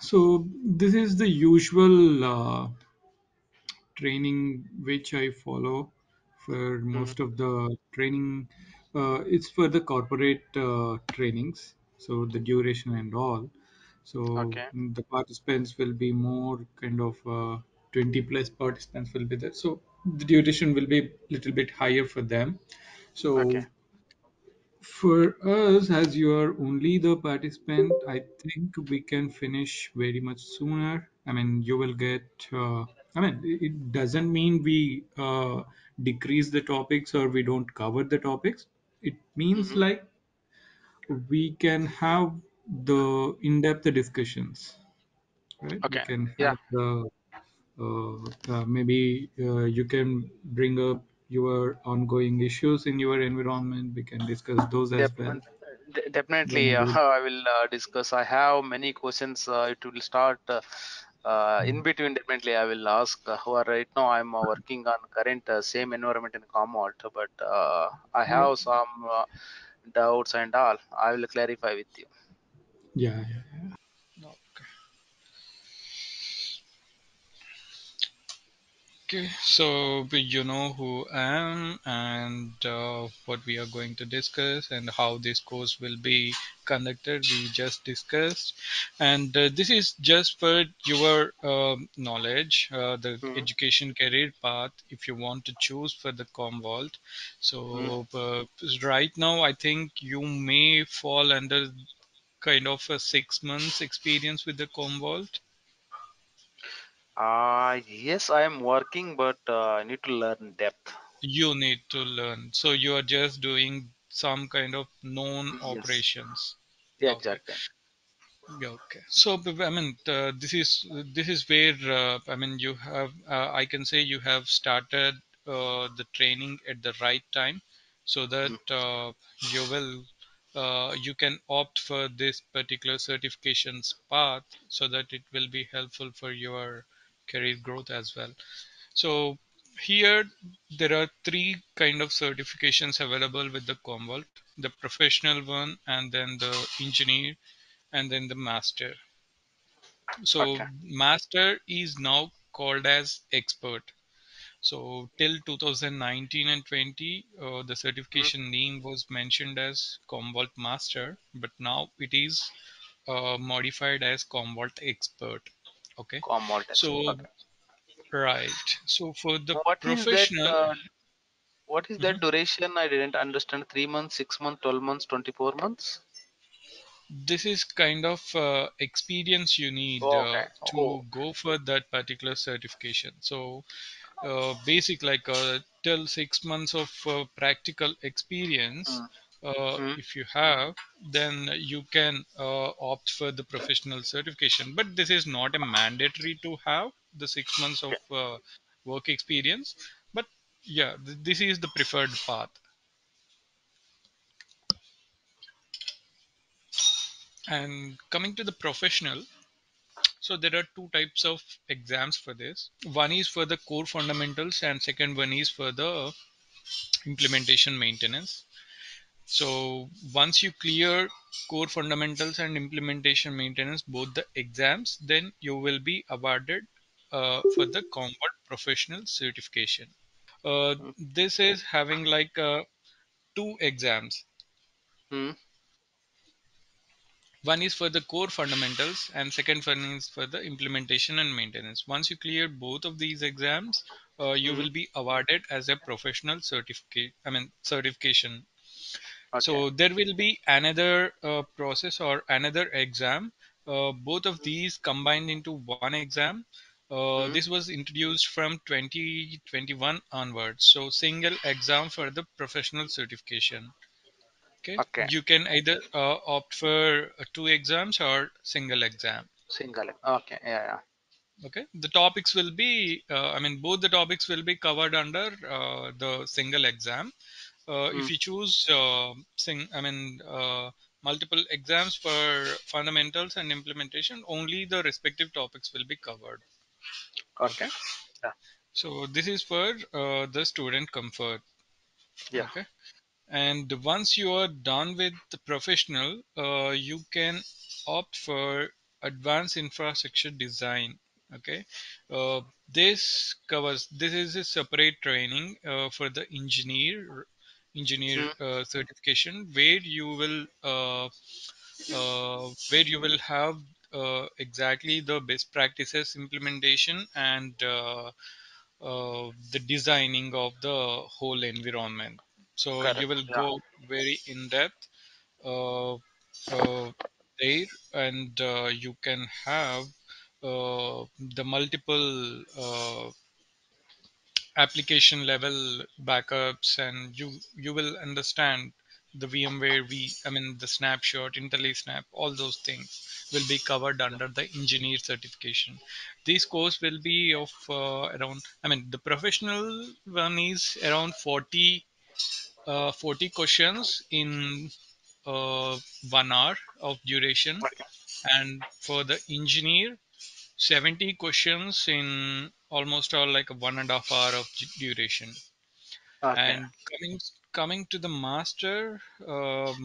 So this is the usual training which I follow for most of the training. It's for the corporate trainings, so the duration and all. So Okay. the participants will be more kind of 20 plus participants will be there. So the duration will be little bit higher for them. Okay. So for us, as you are only the participant, I think we can finish very much sooner. I mean, you will get, I mean, it doesn't mean we decrease the topics or we don't cover the topics. It means Mm-hmm. like we can have the in-depth discussions, right? We Okay. can Yeah. have the maybe you can bring up your ongoing issues in your environment. We can discuss those as Def- well. Definitely, Then we I will discuss. I have many questions. It will start in between. Definitely, I will ask. However, right now I'm working on current same environment in Commvault, but I yeah, have some doubts and all. I will clarify with you. yeah. No. Okay, so you know who I am and what we are going to discuss and how this course will be conducted. We just discussed, and this is just for your knowledge, the Mm-hmm. education career path if you want to choose for the Commvault. So right now, I think you may fall under kind of a 6 months experience with the Commvault. Yes, I am working, but I need to learn depth. You need to learn. So you are just doing some kind of known Yes. operations. Yeah, Okay. exactly. Okay. So I mean, this is where I mean you have. I can say you have started the training at the right time, so that Mm. You will. You can opt for this particular certifications path so that it will be helpful for your career growth as well. So here there are three kind of certifications available with the Commvault: the professional one, and then the engineer, and then the master. So Okay. master is now called as expert. So till 2019 and 20, the Mm. certification name was mentioned as Commvault Master, but now it is modified as Commvault Expert. Okay. Commvault expert. So Okay. right. So for the What is that? professional, What is that Mhm. duration? I didn't understand. 3 months, 6 months, 12 months, 24 months. this is kind of experience you need Okay. Oh. to go for that particular certification. So basic like till 6 months of practical experience, Mm. Mm. if you have, then you can opt for the professional certification. But this is not a mandatory to have the 6 months of Okay. Work experience. But yeah, this is the preferred path. And coming to the professional, so there are two types of exams for this. One is for the core fundamentals, and second one is for the implementation maintenance. So once you clear core fundamentals and implementation maintenance, both the exams, then you will be awarded for the Commvault professional certification. Mm. This is having like 2 exams. Mm. One is for the core fundamentals, and second one is for the implementation and maintenance. Once you clear both of these exams, you Mm. will be awarded as a professional certification. Okay. So there will be another process or another exam. Both of these combined into one exam. Mm. This was introduced from 2021 onwards. So single exam for the professional certification. Okay, Okay. you can either opt for 2 exams or single exam. Single. Okay. Yeah. Okay, the topics will be I mean both the topics will be covered under the single exam. If Mm. you choose I mean multiple exams for fundamentals and implementation, only the respective topics will be covered. Okay. Okay, Yeah. so this is for the student comfort. Yeah. Okay, and once you are done with the professional, you can opt for advanced infrastructure design. Okay, this is a separate training for the engineer certification, where you will have exactly the best practices implementation and the designing of the whole environment. So correct. You will go very in depth there, and you can have the multiple application level backups, and you will understand the VMware the snapshot, IntelliSnap, all those things will be covered under the engineer certification. This course will be of around, the professional one is around 40 questions in 1 hour of duration, and for the engineer 70 questions in almost all like 1.5 hours of duration. Okay. And coming to the master, where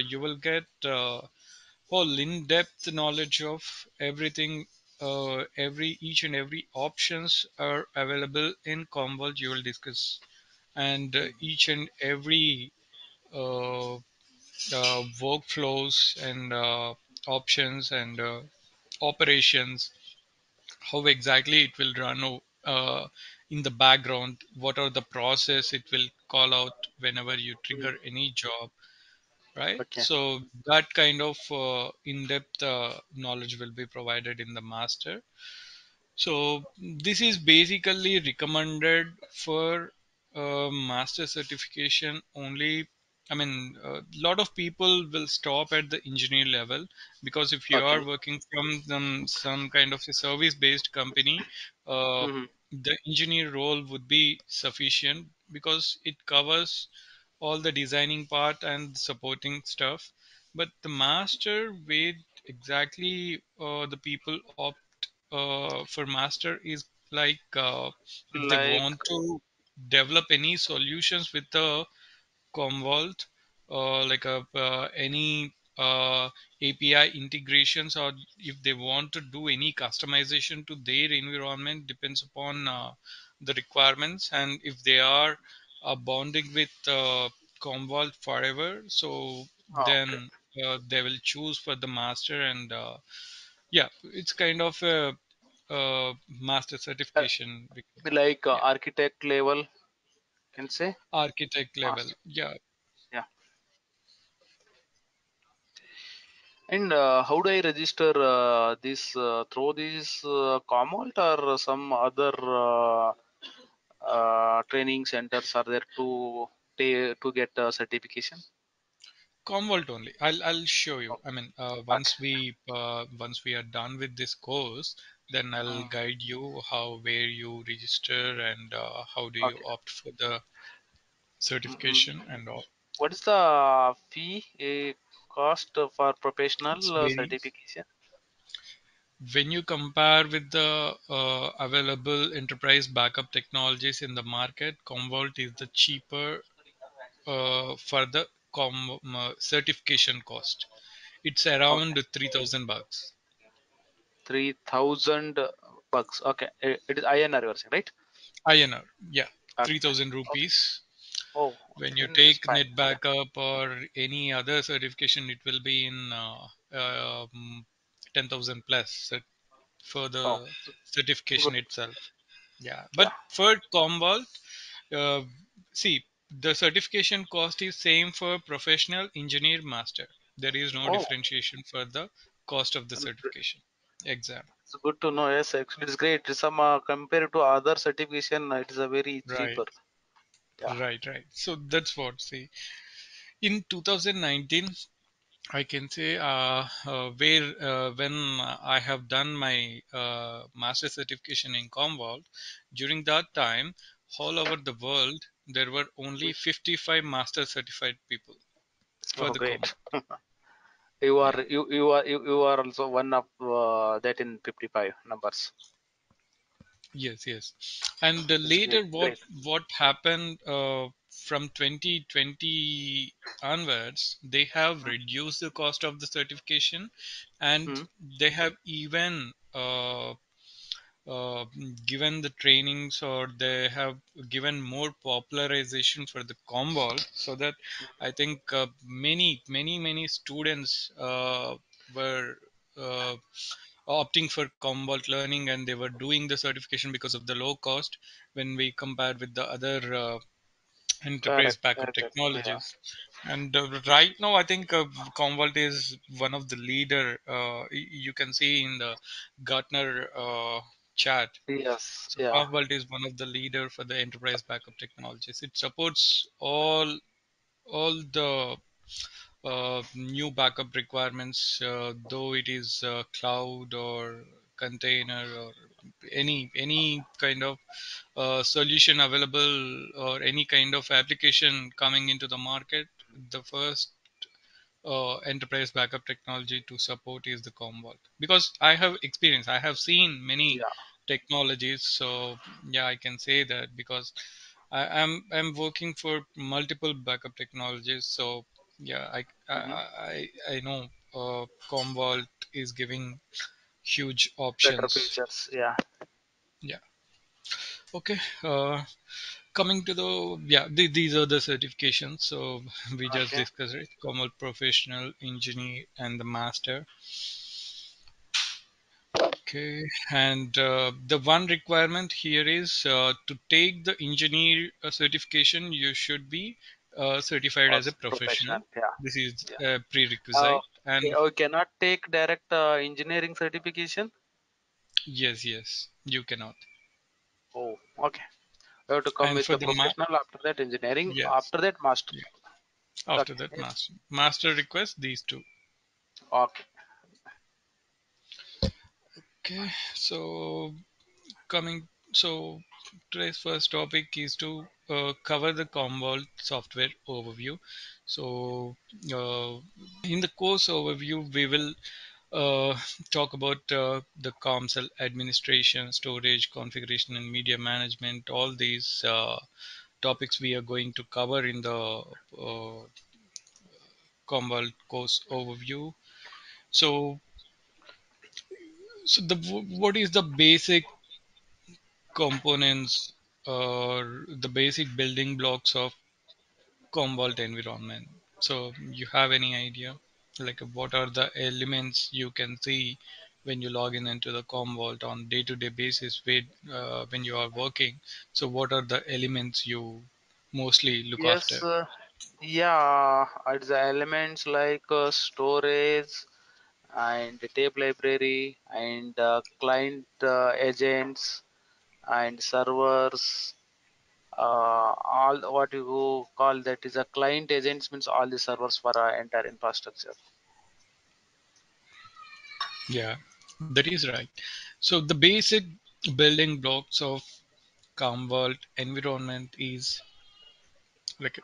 you will get whole in-depth knowledge of everything. Each and every options are available in Commvault. You will discuss, and each and every workflows and options and operations, how exactly it will run in the background, what are the process it will call out whenever you trigger any job, right? Okay. So that kind of in-depth knowledge will be provided in the master. So this is basically recommended for master certification only. A lot of people will stop at the engineer level, because if you are working from some kind of a service-based company, the engineer role would be sufficient, because it covers all the designing part and supporting stuff. But the master, with exactly the people opt for master is like if they want to develop any solutions with the Commvault, like any API integrations, or if they want to do any customization to their environment, depends upon the requirements, and if they are bonding with Commvault forever, so then they will choose for the master. And yeah, it's kind of a master certification, like architect level. Can say architect level. Yeah. And how do I register this through this Commvault or some other training centers are there to get a certification? Commvault only. I'll show you. Once we are done with this course, then I'll guide you where you register and how do you opt for the certification and all. What is the fee cost for professional certification? When you compare with the available enterprise backup technologies in the market, Commvault is the cheaper for the certification cost. It's around $3,000. $3,000. Okay, it is INR you are saying, right? INR, yeah, 3,000 rupees. Oh. When you take NetBackup or any other certification, it will be in 10,000 plus for the certification itself. Yeah, but for Commvault, see, the certification cost is same for professional, engineer, master. There is no differentiation for the cost of the certification exam. It's good to know. Yes, actually it's great. Some compared to other certification, it is a very cheaper. Yeah. Right. So that's what, see, in 2019, I can say when I have done my master certification in Commvault, during that time, all over the world, there were only 55 master certified people for the Commvault. You are also one of that in 55 numbers. Yes. And later, what happened from 2020 onwards, they have reduced the cost of the certification, and they have even given the trainings, or they have given more popularization for the COMBOL, so that I think many students were opting for COMBOL learning, and they were doing the certification because of the low cost when we compared with the other enterprise backup technologies. And right now, I think Commvault is one of the leader. You can see in the Gartner chart. Yes. So Commvault is one of the leader for the enterprise backup technologies. It supports all the new backup requirements, though it is cloud or container or any kind of solution available, or any kind of application coming into the market. The first enterprise backup technology to support is the Commvault, because I have experience. I have seen many technologies, so yeah, I can say that, because I'm working for multiple backup technologies. So yeah, I know Commvault is giving huge options. Better features, okay. Coming to the these are the certifications, so we just discussed it: Commvault Professional, Engineer, and the Master. Okay, and the one requirement here is to take the Engineer certification, you should be certified as a professional. This is a prerequisite. And you cannot take direct engineering certification. Yes, you cannot. Oh, okay. You have to come with the professional, after that engineering, after that master. After that master. Master requests these two. Okay. Okay. So today's first topic is to cover the Commvault software overview. So in the course overview, we will talk about the COMSOL administration, storage, configuration, and media management. All these topics we are going to cover in the Commvault course overview. So what is the basic components or the basic building blocks of Commvault environment? So you have any idea, like what are the elements you can see when you log in into the Commvault on day-to-day basis with when you are working? So what are the elements you mostly look after? It's the elements like storage, and the tape library, and client agents, and servers. All what you call that is a client agents, means all the servers for our entire infrastructure. Yeah, that is right. So the basic building blocks of Commvault environment is like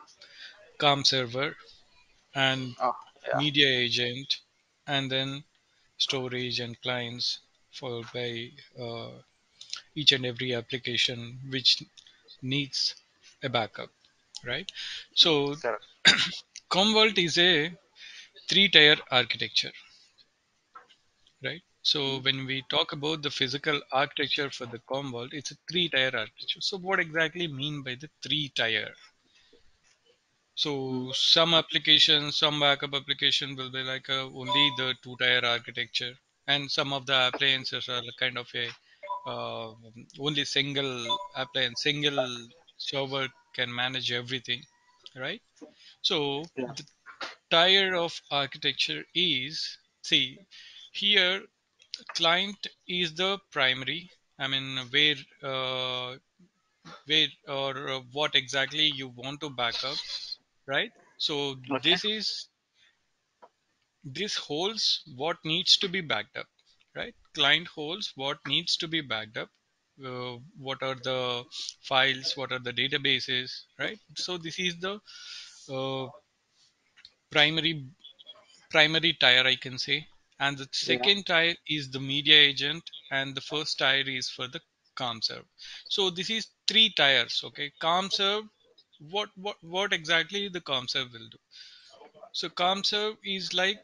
Comm server and media agent, and then storage and clients, followed by each and every application which needs a backup, right? So Commvault is a three-tier architecture, right? So when we talk about the physical architecture for the Commvault, it's a three-tier architecture. So what exactly mean by the three-tier? So some applications, some backup application will be like only the two-tier architecture, and some of the appliances are kind of a only single appliance, single server can manage everything, right? So the tier of architecture is, see here, client is the primary, I mean where or what exactly you want to back up, right? So this holds what needs to be backed up, right? Client holds what needs to be backed up, what are the files, what are the databases, right? So this is the primary tier, I can say. And the second tier is the media agent, and the first tier is for the CommServe. So this is three tiers, okay? CommServe, what exactly the calm serve will do. So calm serve is like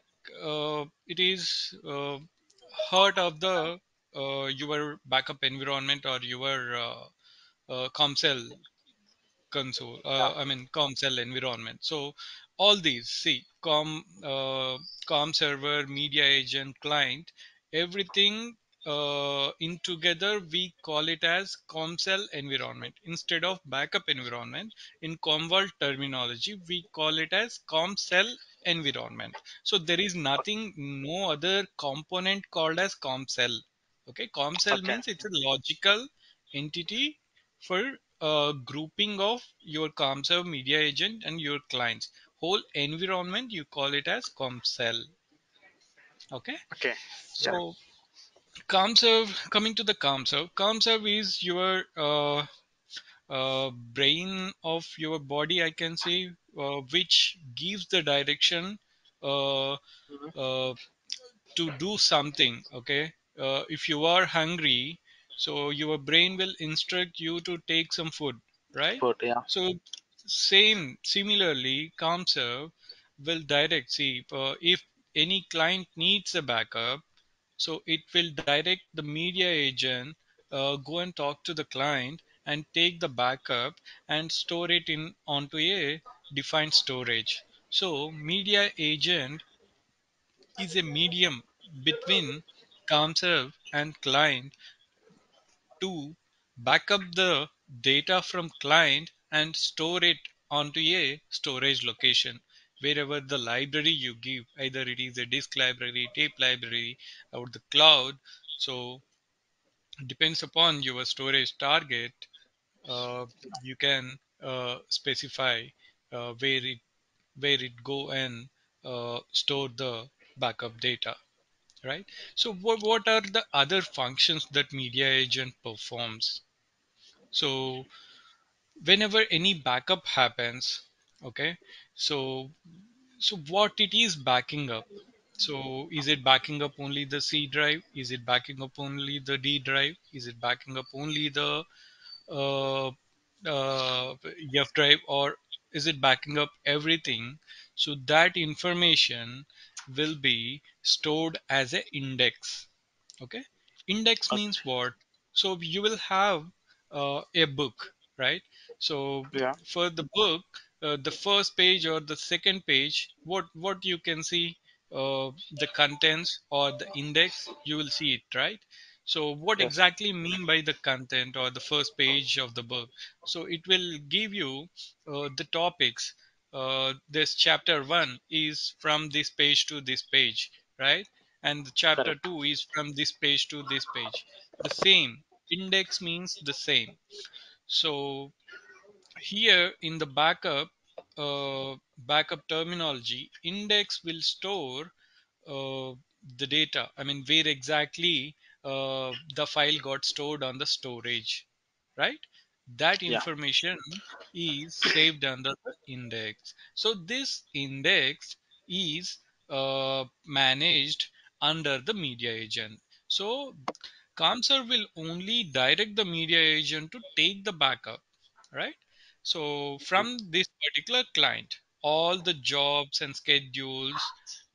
it is heart of the your backup environment or your COMSEL console. I mean COMSEL environment. So all these, see, COM server, media agent, client, everything in together we call it as COMSEL environment instead of backup environment. In COMVOL terminology, we call it as COMSEL environment. So there is nothing, no other component called as COMSEL. Okay, COMSEL means it's a logical entity for grouping of your COMSERV, media agent, and your clients. Whole environment you call it as COMSEL. Okay. Okay. So, COMSERV. Coming to the COMSERV. COMSERV is your brain of your body, I can say, which gives the direction to do something. Okay. If you are hungry, so your brain will instruct you to take some food, right? Food, yeah. So similarly, COMSERV will direct. See, if any client needs a backup, so it will direct the media agent, go and talk to the client and take the backup and store it in onto a defined storage. So media agent is a medium between COMSERV and client to back up the data from client and store it onto a storage location, wherever the library you give, either it is a disk library, tape library, or the cloud. So depends upon your storage target, you can specify where it go and store the backup data. Right. So what are the other functions that media agent performs? So whenever any backup happens, okay, so what it is backing up? So is it backing up only the C drive? Is it backing up only the D drive? Is it backing up only the F drive? Or is it backing up everything? So that information will be stored as an index. Okay, index means what? So you will have a book, right? So yeah, for the book, the first page or the second page, what you can see, the contents or the index, you will see it, right? So what exactly mean by the content or the first page of the book? So it will give you the topics. This chapter 1 is from this page to this page, right? And the chapter 2 is from this page to this page. The same index means the same. So here in the backup terminology, index will store the data. I mean, where exactly the file got stored on the storage, right? That information is saved under the index. So this index is managed under the media agent. So COMSERV will only direct the media agent to take the backup, right? So from this particular client, all the jobs and schedules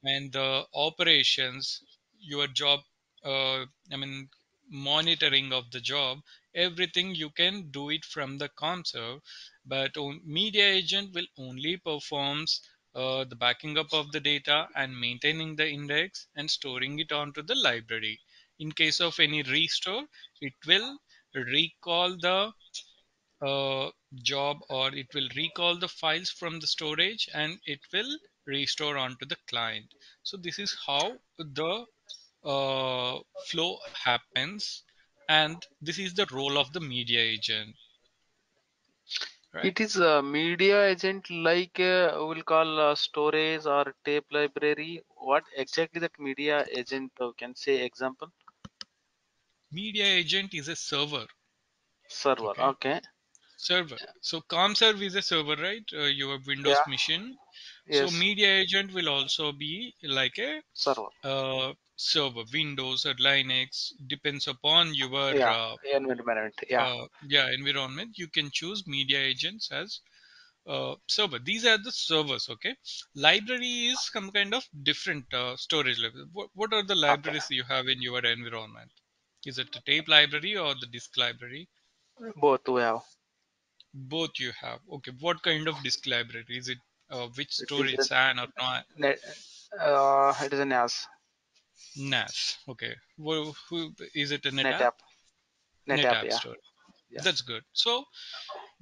and the operations, your job, I mean, monitoring of the job, everything you can do it from the COMSERV, but media agent will only performs the backing up of the data and maintaining the index and storing it onto the library. In case of any restore, it will recall the job or it will recall the files from the storage and it will restore onto the client. So this is how the flow happens. And this is the role of the media agent. Right? It is a media agent like we'll call storage or tape library. What exactly that media agent can say example? Media agent is a server. Server, okay. Server. So COMSERV is a server, right? Your Windows machine. Yes. So media agent will also be like a server. Server, Windows or Linux, depends upon your environment. You can choose media agents as server. These are the servers. Okay, library is some kind of different storage level. What are the libraries you have in your environment? Is it the tape library or the disk library? Both we have. Both you have. Okay, what kind of disk library is it? Which storage, SAN or not? It is a NAS. NAS. Okay. Well, is it a NetApp? NetApp storage. Yeah. That's good. So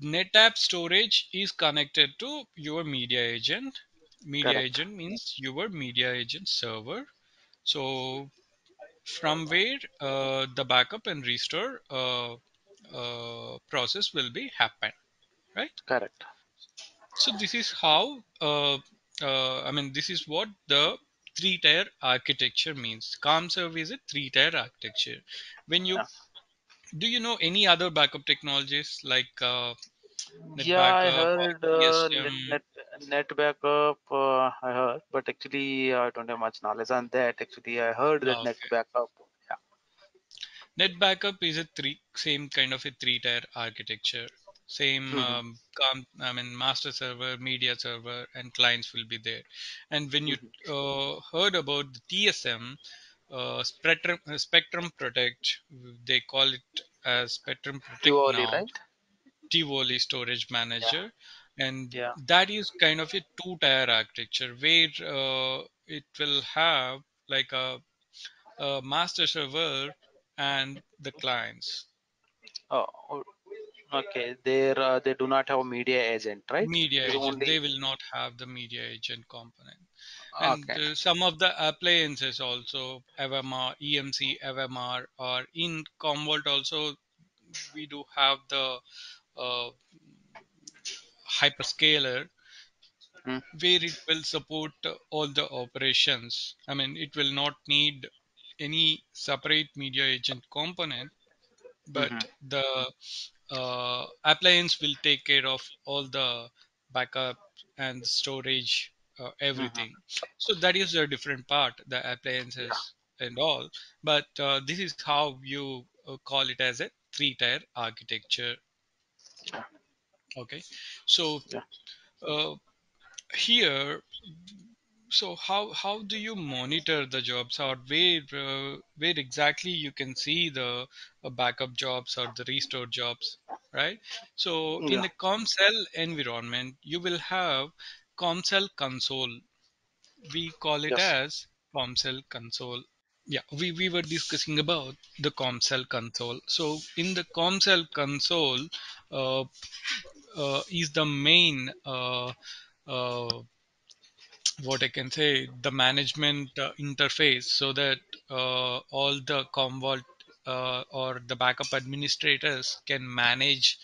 NetApp storage is connected to your media agent. Media agent means your media agent server. So from where the backup and restore process will be happen, right? Correct. So this is how this is what the three-tier architecture means. CommServe is a three-tier architecture. When you do you know any other backup technologies like net backup? I heard net backup. I heard, but actually I don't have much knowledge on that. Actually, I heard that net backup. Yeah. Net backup is a same kind of a three-tier architecture. Same master server, media server, and clients will be there. And when you heard about the TSM, Spectrum Protect, they call it as Spectrum Protect Tivoli, now. Right? Tivoli Storage Manager, and that is kind of a two-tier architecture where it will have like a master server and the clients. Oh. Okay, they do not have media agent, right? Media agent, they will not have the media agent component. And some of the appliances also, EVMR, EMC, EVMR, or in Commvault also, we do have the hyperscaler, where it will support all the operations. I mean, it will not need any separate media agent component, but the appliance will take care of all the backup and storage, everything. So that is a different part, the appliances and all. But this is how you call it as a three-tier architecture. Okay. So here, so how do you monitor the jobs, or where exactly you can see the backup jobs or the restore jobs, right? So in the CommCell environment, you will have CommCell console. We call it as CommCell console. Yeah, we were discussing about the CommCell console. So in the CommCell console is the main what I can say, the management interface, so that all the Commvault or the backup administrators can manage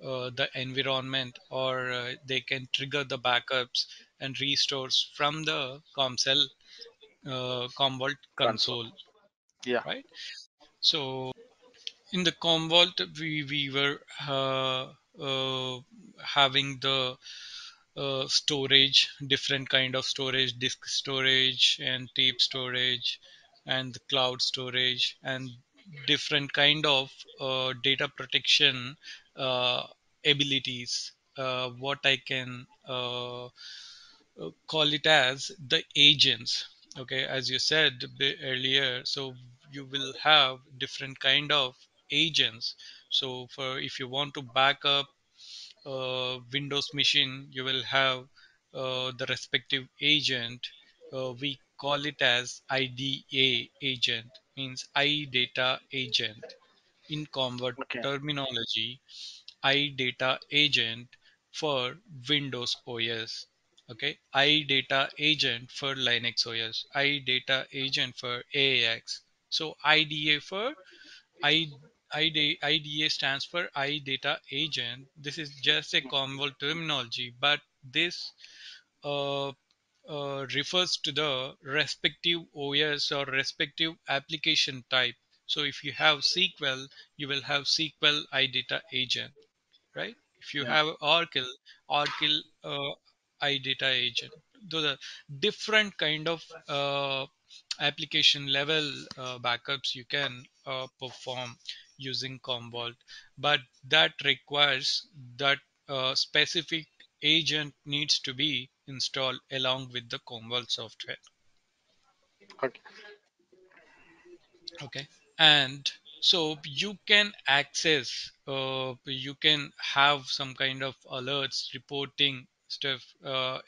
the environment, or they can trigger the backups and restores from the CommCell Commvault console. Yeah. Right. So in the Commvault, we were having the storage, different kind of storage, disk storage and tape storage and the cloud storage, and different kind of data protection abilities, what I can call it as the agents. Okay, as you said earlier, so you will have different kind of agents. So for if you want to back up Windows machine, you will have the respective agent. We call it as IDA agent, means iData agent. In Commvault terminology, iData agent for Windows OS. Okay, iData agent for Linux OS. iData agent for AIX. So IDA for IDA stands for iData agent. This is just a Commvault terminology, but this refers to the respective OS or respective application type. So if you have SQL, you will have SQL iData agent, right? If you have Oracle, Oracle iData agent. Those are different kind of application level backups you can perform using Commvault, but that requires that specific agent needs to be installed along with the Commvault software. Okay. And so you can access, you can have some kind of alerts, reporting stuff,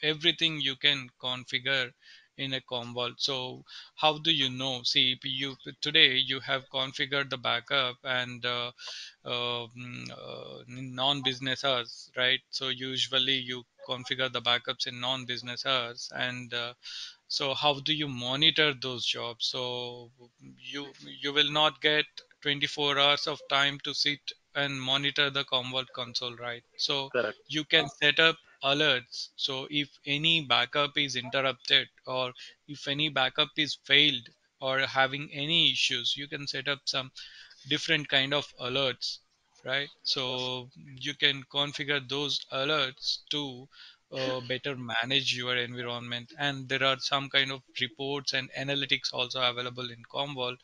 everything you can configure in a Commvault. So how do you know? See, today you have configured the backup and non-business hours, right? So usually you configure the backups in non-business hours, and so how do you monitor those jobs? So you will not get 24 hours of time to sit and monitor the Commvault console, right? So correct. You can set up alerts. So if any backup is interrupted, or if any backup is failed or having any issues, you can set up some different kind of alerts, right? So you can configure those alerts to better manage your environment. And there are some kind of reports and analytics also available in Commvault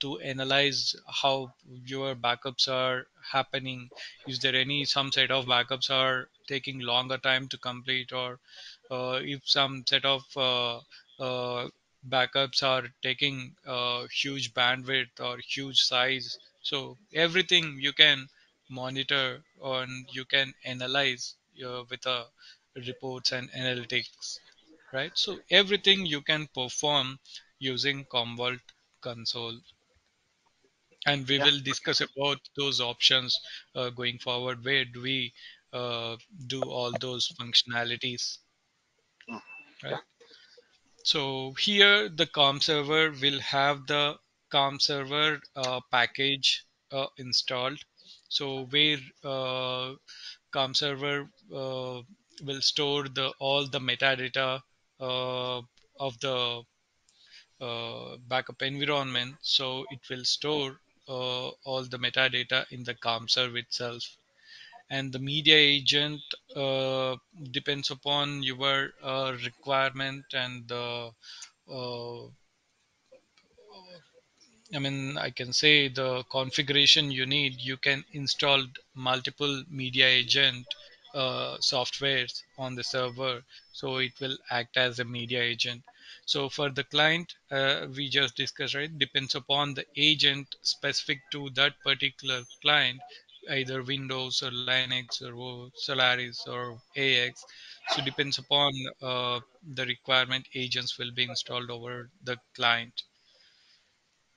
to analyze how your backups are happening. Is there any, some set of backups are taking longer time to complete, or if some set of backups are taking huge bandwidth or huge size. So everything you can monitor and you can analyze with a reports and analytics, right? So everything you can perform using Commvault console, and we will discuss about those options going forward. Where do we do all those functionalities, right? So here the Comm server will have the Comm server package installed. So where Comm server will store all the metadata of the backup environment. So it will store all the metadata in the Comm server itself. And the media agent depends upon your requirement, and the I can say the configuration you need. You can install multiple media agent softwares on the server, so it will act as a media agent. So for the client, we just discussed, right? Depends upon the agent specific to that particular client, either Windows or Linux or Solaris or AX. So depends upon the requirement, agents will be installed over the client,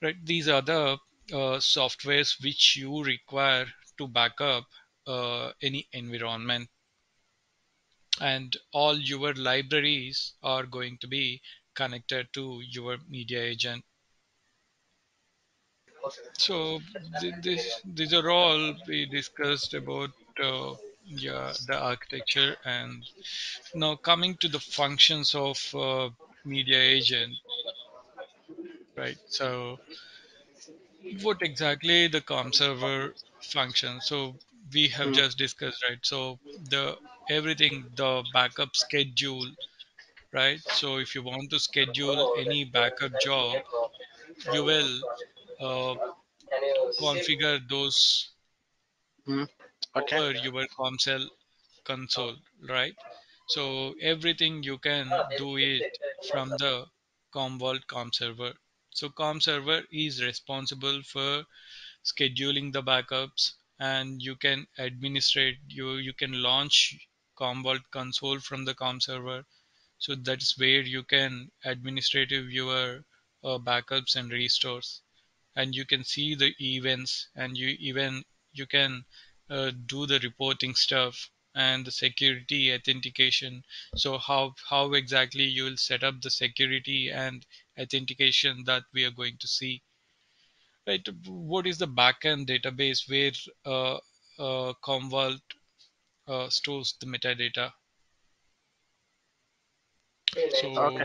right? These are the softwares which you require to back up any environment, and all your libraries are going to be connected to your media agent. So these are all we discussed about the architecture. And now coming to the functions of media agent, right? So what exactly the Comm server function? So we have just discussed, right? So the backup schedule, right? So if you want to schedule any backup job, you will configure those over your Comm console, right? So everything you can do it from the Commvault Comm server. So Comm server is responsible for scheduling the backups, and you can administrate, you can launch Commvault console from the Comm server. So that's where you can administrate your backups and restores, and you can see the events, and you can do the reporting stuff and the security authentication. So how exactly you will set up the security and authentication that we are going to see. Right, what is the backend database where Commvault stores the metadata? So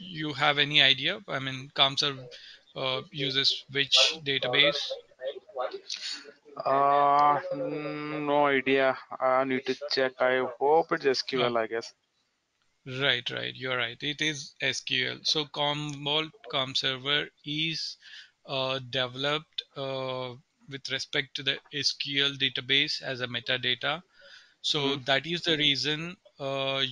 you have any idea? I mean, Comm server uses which database? No idea. I need to check. I hope it's SQL, I guess. Right. You're right. It is SQL. So Commvault Comm server is developed with respect to the SQL database as a metadata. So that is the reason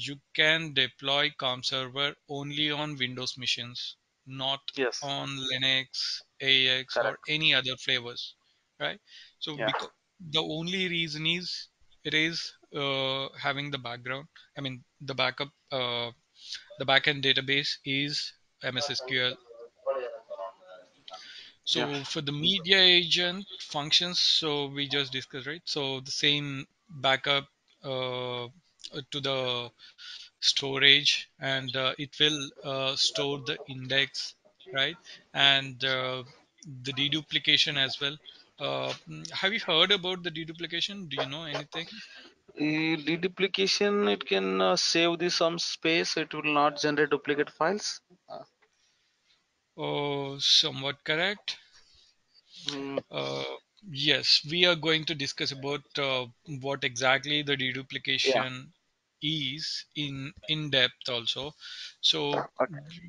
you can deploy COM server only on Windows machines, not on Linux, AIX, or any other flavors, right? So the only reason is it is having the background. I mean, the backup, the backend database is MS SQL. So for the media agent functions, so we just discussed, right? So the same backup to the storage, and it will store the index, right? And the deduplication as well. Have you heard about the deduplication? Do you know anything? Deduplication, it can save the some space. It will not generate duplicate files. Oh, somewhat correct. Yes, we are going to discuss about what exactly the deduplication is in depth also. So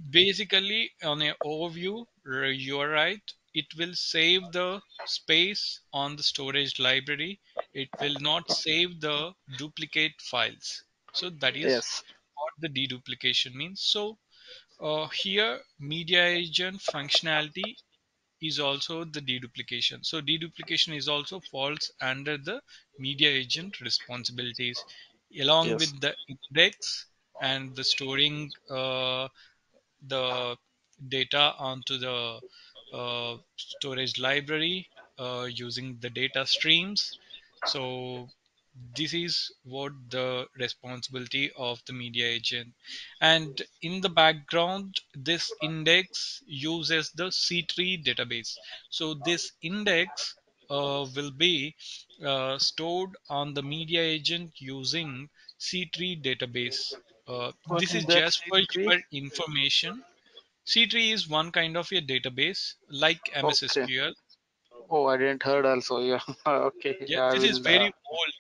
basically, on an overview, you are right. It will save the space on the storage library. It will not save the duplicate files. So that is what the deduplication means. So here, media agent functionality is also the deduplication. So deduplication is also falls under the media agent responsibilities, along with the index and the storing the data onto the storage library using the data streams. So this is what the responsibility of the media agent. And in the background, this index uses the C3 database. So this index will be stored on the media agent using C3 database. This is just for your information. C3 is one kind of a database like MS SQL. Oh, I didn't heard also. This is very old.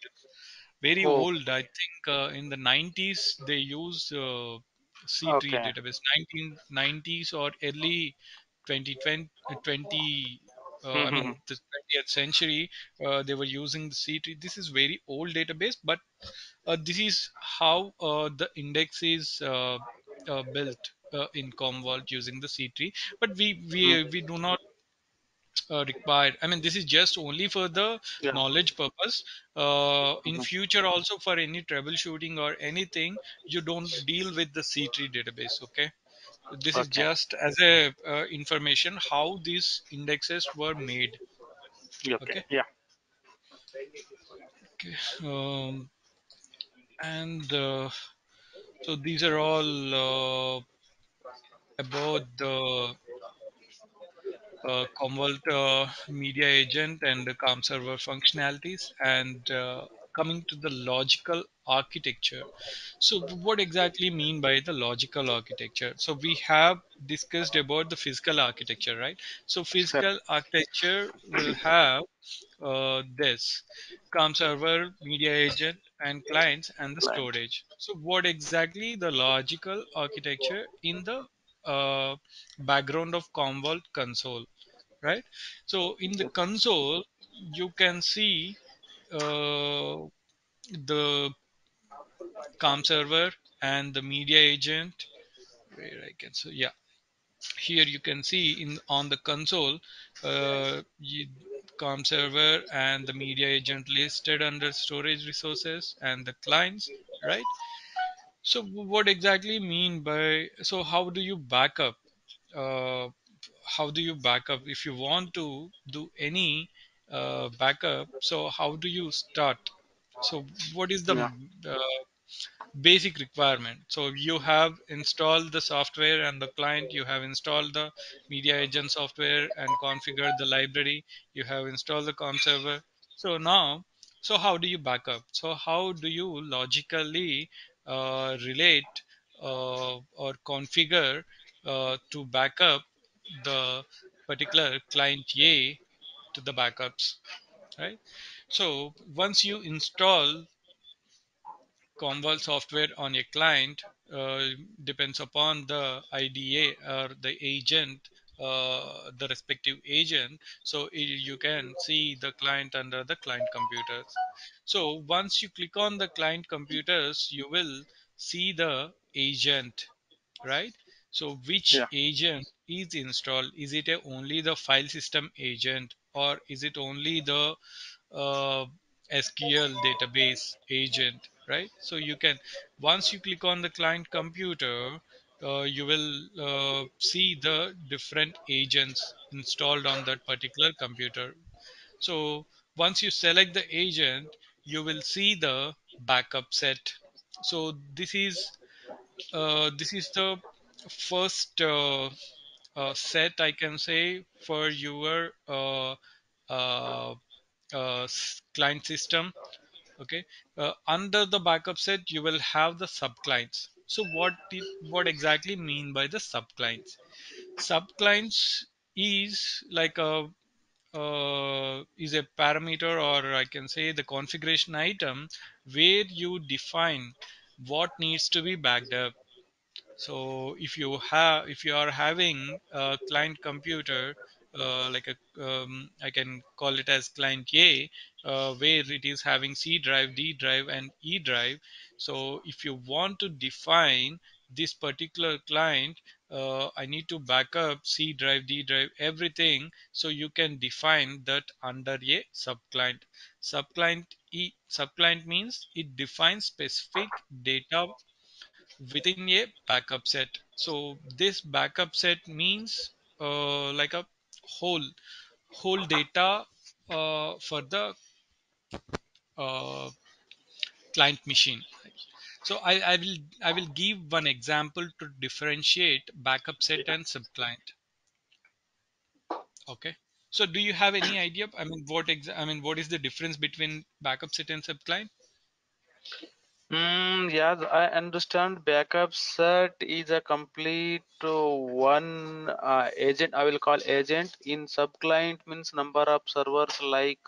Very old. I think in the 90s, they used C3 database. 1990s or early 20th century, they were using the C3. This is very old database, but this is how the index is built. In COMVOLT using the C3, but we do not require. I mean, this is just only for the knowledge purpose. In future, also for any troubleshooting or anything, you don't deal with the C3 database. Okay, this is just as a information how these indexes were made. And so these are all. About the COMVOLT media agent and the COM server functionalities, and coming to the logical architecture. So what exactly mean by the logical architecture? So we have discussed about the physical architecture, right? So physical architecture will have this COM server, media agent, and clients, and the storage. So what exactly the logical architecture in the background of COMVOLT console, right? So in the console, you can see the COM server and the media agent. Where I can see, here you can see in on the console, COM server and the media agent listed under storage resources and the clients, right? So what exactly mean by, so how do you back up? How do you back up? If you want to do any backup, so how do you start? So what is the basic requirement? So you have installed the software and the client, you have installed the media agent software and configured the library, you have installed the COM server. So now, so how do you back up? So how do you logically relate or configure to back up the particular client A to the backups, right? So once you install COMVOLT software on your client, depends upon the IDA or the agent the respective agent, so you can see the client under the client computers. So once you click on the client computers, you will see the agent, right? So which agent is installed? Is it only the file system agent, or is it only the SQL database agent, right? So you can, once you click on the client computer, you will see the different agents installed on that particular computer. So once you select the agent, you will see the backup set. So this is the first set, I can say, for your client system. Okay, under the backup set you will have the subclients. So what exactly mean by the subclients? Subclients is like a parameter, or I can say the configuration item, where you define what needs to be backed up. So if you are having a client computer, I can call it as client A, where it is having C drive, D drive and E drive. So if you want to define this particular client, I need to back up C drive, D drive, everything. So you can define that under a subclient. Subclient means it defines specific data within a backup set. So this backup set means like a whole data for the client machine. So I will give one example to differentiate backup set and subclient. Okay. So do you have any idea? I mean, what is the difference between backup set and subclient? Yeah, I understand. Backup set is a complete one agent. I will call agent. In subclient means number of servers like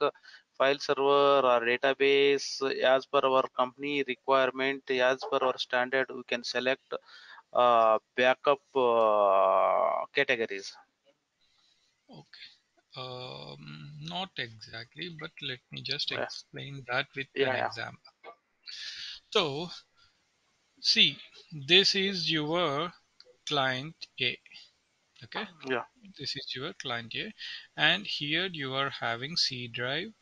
file server or database, as per our company requirement, as per our standard, we can select backup categories. Okay, not exactly, but let me just explain that with an example. So see, this is your client A. Okay, this is your client A, and here you are having C drive,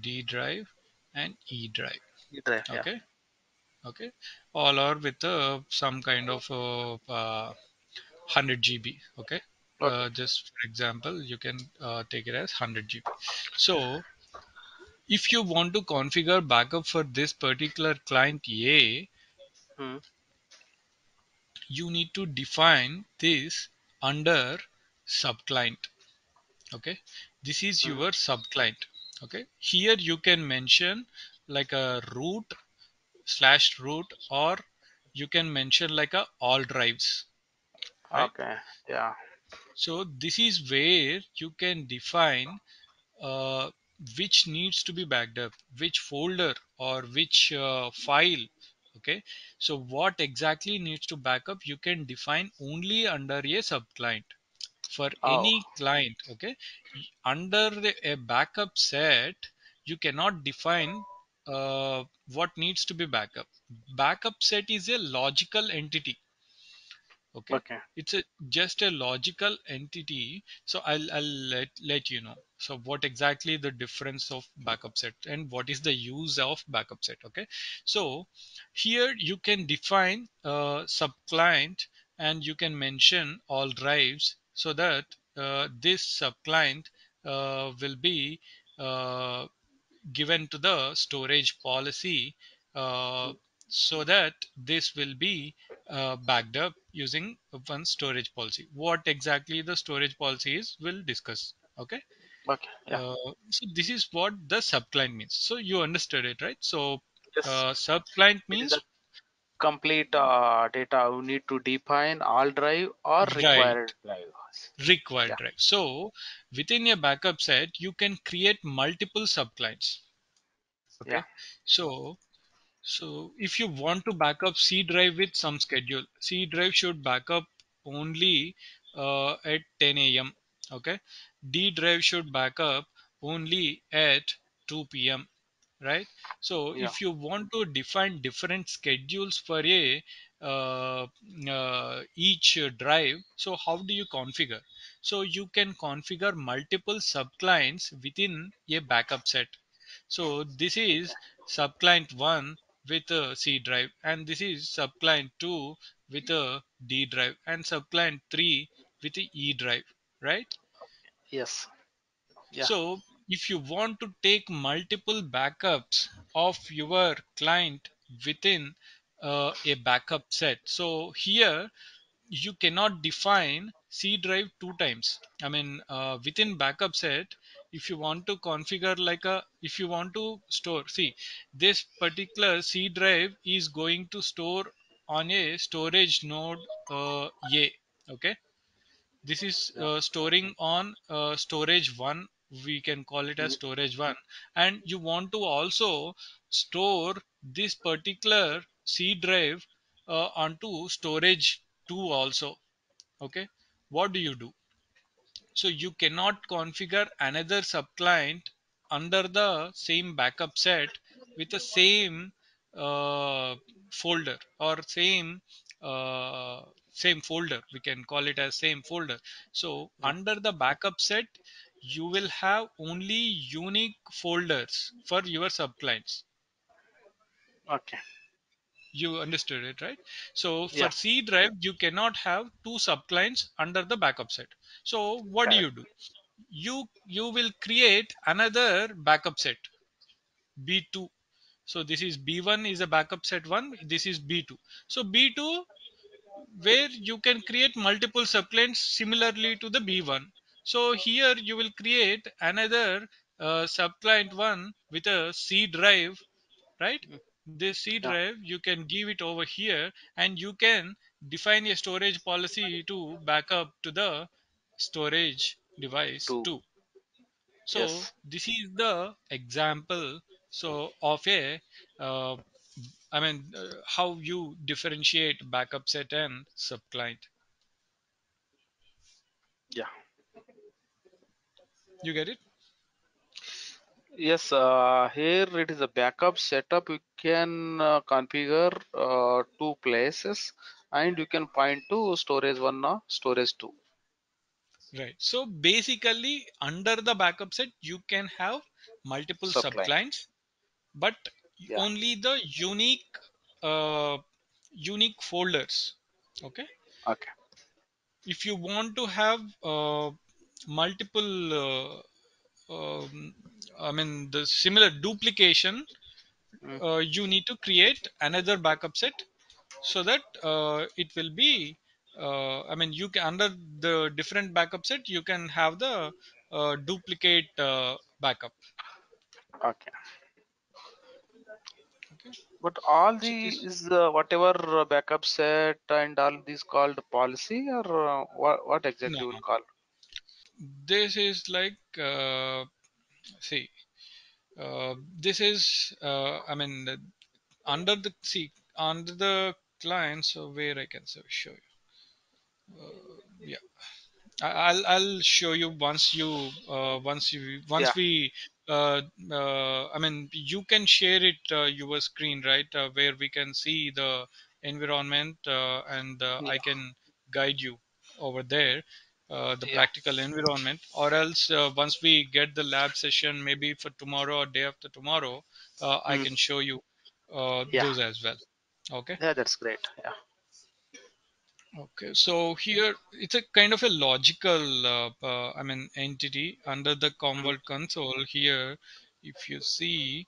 D drive and E drive. Okay, okay, all are with some kind of 100 GB. Okay, just for example, you can take it as 100 GB. So if you want to configure backup for this particular client A, you need to define this under subclient. Okay, this is your subclient. Okay, here you can mention like a root/root, or you can mention like a all drives, right? Okay, yeah. So this is where you can define which needs to be backed up, which folder or which file. Okay, so what exactly needs to back up, you can define only under a subclient for any client. Okay, under a backup set you cannot define what needs to be backup. Backup set is a logical entity. Okay, it's just a logical entity. So I'll let you know. So what exactly the difference of backup set and what is the use of backup set. Okay, so here you can define subclient and you can mention all drives, so that this subclient will be given to the storage policy, so that this will be backed up using one storage policy. What exactly the storage policy is, we'll discuss. Okay. Okay. Yeah. So this is what the subclient means. So you understood it, right? So yes. Subclient means complete data. We need to define all drive or required drive. Required drive. So within your backup set, you can create multiple subclients. Okay. Yeah. So if you want to back up C drive with some schedule, C drive should back up only at 10 a.m. Okay, D drive should back up only at 2 p.m. right? So if you want to define different schedules for a each drive, so how do you configure? So you can configure multiple subclients within a backup set. So this is subclient 1 with a C drive, and this is subclient 2 with a D drive, and subclient 3 with a E drive, right? Yes. Yeah. So if you want to take multiple backups of your client within a backup set, so here you cannot define C drive two times. I mean, within backup set, if you want to configure like a, if you want to store, see, this particular C drive is going to store on a storage node A. Okay, this is storing on storage 1. We can call it as storage 1, and you want to also store this particular C drive onto storage 2 also. Okay, what do you do? So you cannot configure another subclient under the same backup set with the same folder or same folder. We can call it as same folder. So under the backup set, you will have only unique folders for your subclients. Okay. You understood it, right? So for C drive, you cannot have two subclients under the backup set. So what do you do? You will create another backup set, B2. So this is B1 is a backup set 1. This is B2. So B2, where you can create multiple subclients similarly to the B1. So here you will create another subclient 1 with a C drive, right? This C drive, you can give it over here, and you can define a storage policy to back up to the storage device 2. So this is the example of a, how you differentiate backup set and subclient. Yeah. You get it? Yes. Here it is a backup setup. You can configure two places, and you can point to storage 1 or storage 2. Right. So basically, under the backup set, you can have multiple subclients, but only the unique unique folders. Okay. Okay. If you want to have multiple the similar duplication, you need to create another backup set so that it will be you can, under the different backup set, you can have the duplicate backup. Okay. But all these is whatever backup set and all these called policy, or what exactly you will call? This is like this is under the under the client. So where I can show you, I'll show you once we you can share it your screen, right? Where we can see the environment, and I can guide you over there. The practical environment, or else once we get the lab session, maybe for tomorrow or day after tomorrow, I can show you those as well. Okay. Yeah, that's great. Yeah. Okay. So here it's a kind of a logical, entity under the Commvault console. Here, if you see,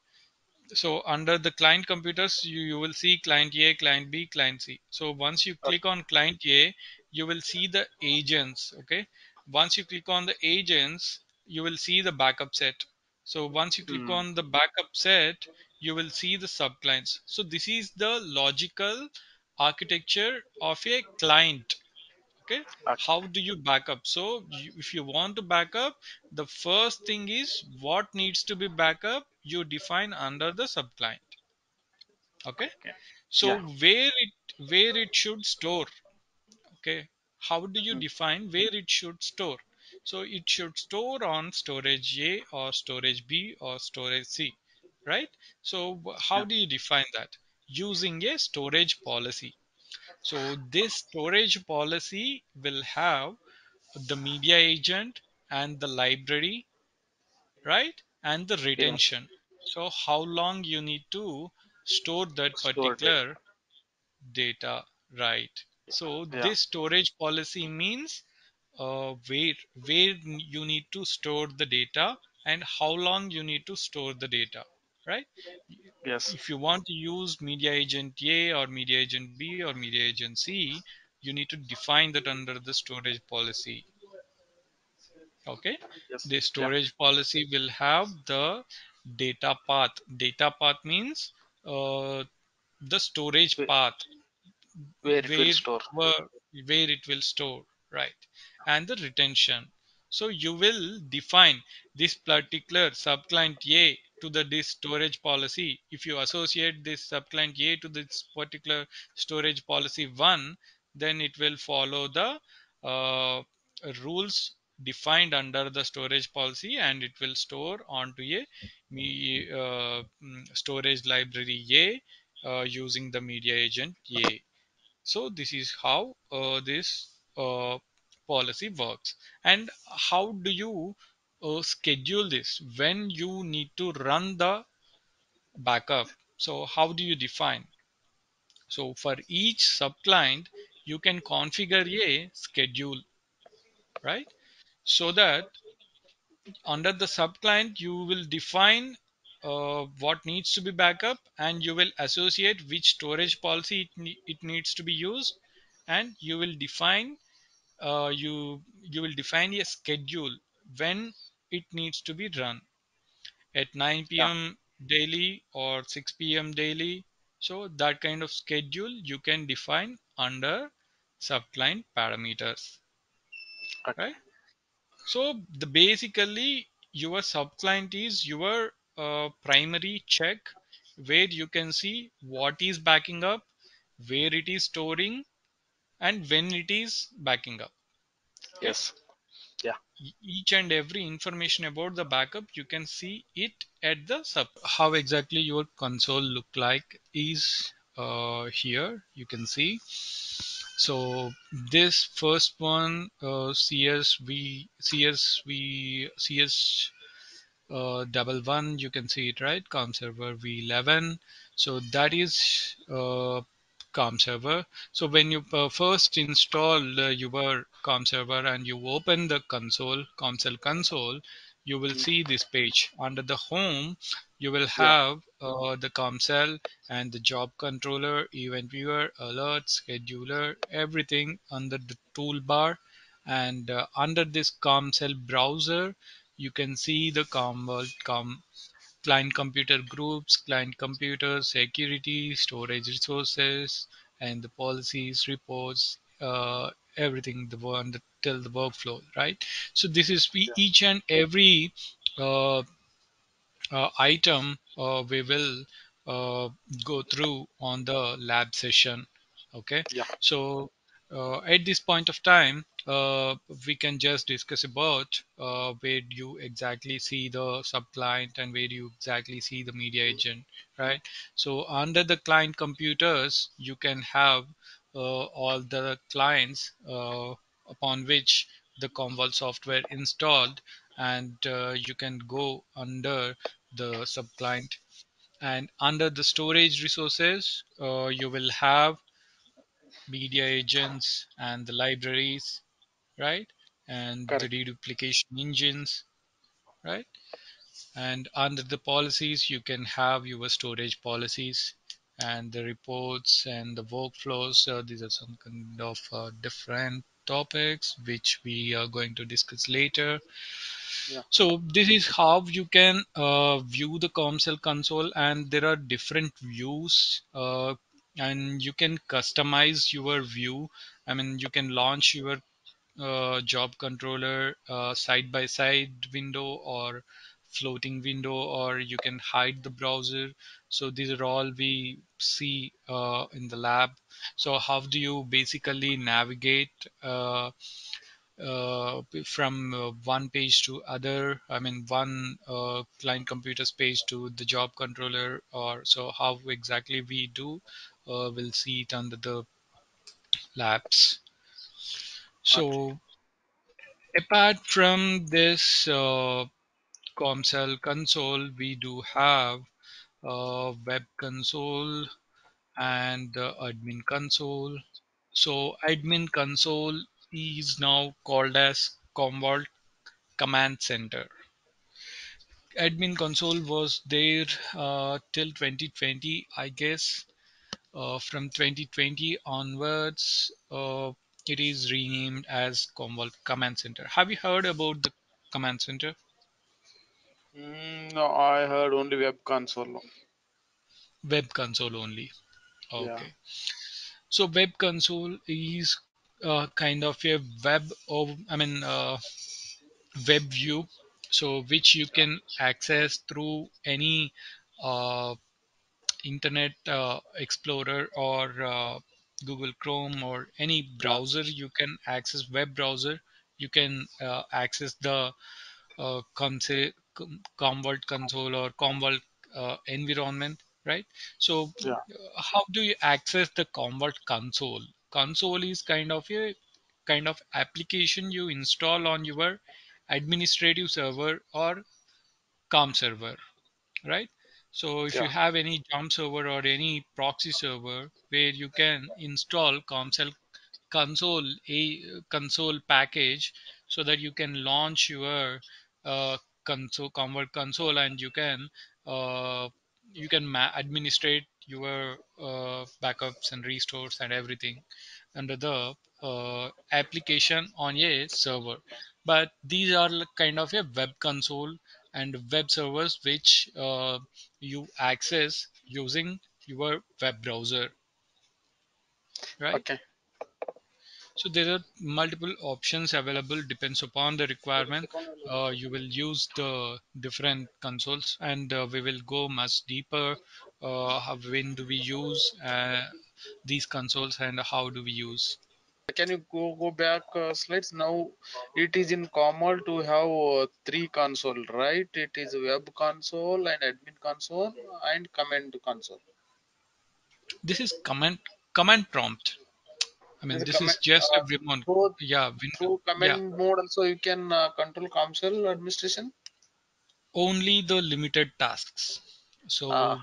so under the client computers, you will see client A, client B, client C. So once you click on client A, you will see the agents. Okay, once you click on the agents, you will see the backup set. So once you click on the backup set, you will see the subclients. So this is the logical architecture of a client. Okay, how do you back up? So if you want to back up, the first thing is what needs to be back up, you define under the subclient. Okay, so where it should store. Okay, how do you define where it should store? So it should store on storage A or storage B or storage C, right? So how do you define that? Using a storage policy. So this storage policy will have the media agent and the library, right? And the retention. So how long you need to store that particular data, right? So this storage policy means where you need to store the data and how long you need to store the data, right? Yes. If you want to use media agent A or media agent B or media agent C, you need to define that under the storage policy. Okay. Yes. The storage policy will have the data path. Data path means the storage path where it will store, right? And the retention. So you will define this particular subclient A to this storage policy. If you associate this subclient A to this particular storage policy 1, then it will follow the rules defined under the storage policy, and it will store onto a storage library A using the media agent A. So this is how this policy works. And how do you schedule this, when you need to run the backup? So how do you define? So for each subclient, you can configure a schedule, right? So that under the subclient, you will define what needs to be backup, and you will associate which storage policy it needs to be used, and you will define a schedule when it needs to be run at 9 PM daily or 6 PM daily. So that kind of schedule you can define under subclient parameters. Okay. So basically your subclient is your primary check where you can see what is backing up, where it is storing, and when it is backing up. Yes. Yeah. Each and every information about the backup, you can see it at the sub. How exactly your console look like is here. You can see. So this first one, CS 11, you can see it, right? COM server v11. So that is COM server. So when you first install your COM server and you open the console, COMSOL console, you will see this page. Under the home, you will have the COMSOL and the job controller, event viewer, alert, scheduler, everything under the toolbar. And under this COMSOL browser, you can see the client computer groups, client computer, security, storage resources, and the policies, reports, everything till the workflow, right? So this is each and every item we will go through on the lab session. Okay. Yeah. So at this point of time, we can just discuss about where you exactly see the subclient and where you exactly see the media agent, right? So under the client computers, you can have all the clients upon which the Commvault software installed, and you can go under the subclient. And under the storage resources, you will have media agents and the libraries, right? And correct. The deduplication engines, right? And under the policies, you can have your storage policies and the reports and the workflows. So these are some kind of different topics which we are going to discuss later. Yeah. So this is how you can view the COMSOL console, and there are different views. And you can customize your view. I mean, you can launch your job controller side by side window or floating window, or you can hide the browser. So these are all we see in the lab. So how do you basically navigate from one page to other, I mean one client computer's page to the job controller, or so how exactly we do, we'll see it under the labs. So apart from this COMSOL console, we do have web console and admin console. So admin console is now called as Commvault Command Center. Admin console was there till 2020, I guess. From 2020 onwards, it is renamed as Commvault Command Center. Have you heard about the Command Center? No, I heard only Web Console. Web Console only. Okay. Yeah. So Web Console is kind of a web, web view, so which you can access through any Internet Explorer or Google Chrome or any browser. You can access web browser. You can access the Commvault console or Commvault environment, right? So yeah. How do you access the Commvault console? Console is kind of application you install on your administrative server or COM server, right? So if you have any JOM server or any proxy server where you can install COMSOL console, a console package, so that you can launch your Commvault console and you can administrate your backups and restores and everything under the application on a server. But these are kind of a web console and web servers which you access using your web browser, right? Okay. So there are multiple options available, depends upon the requirement. You will use the different consoles, and we will go much deeper. When do we use these consoles and how do we use? Can you go back slides? Now it is in Commvault to have three console, right? It is web console and admin console and command console. This is command prompt. I mean, this is just a remote. Through command mode also you can control console administration? Only the limited tasks. So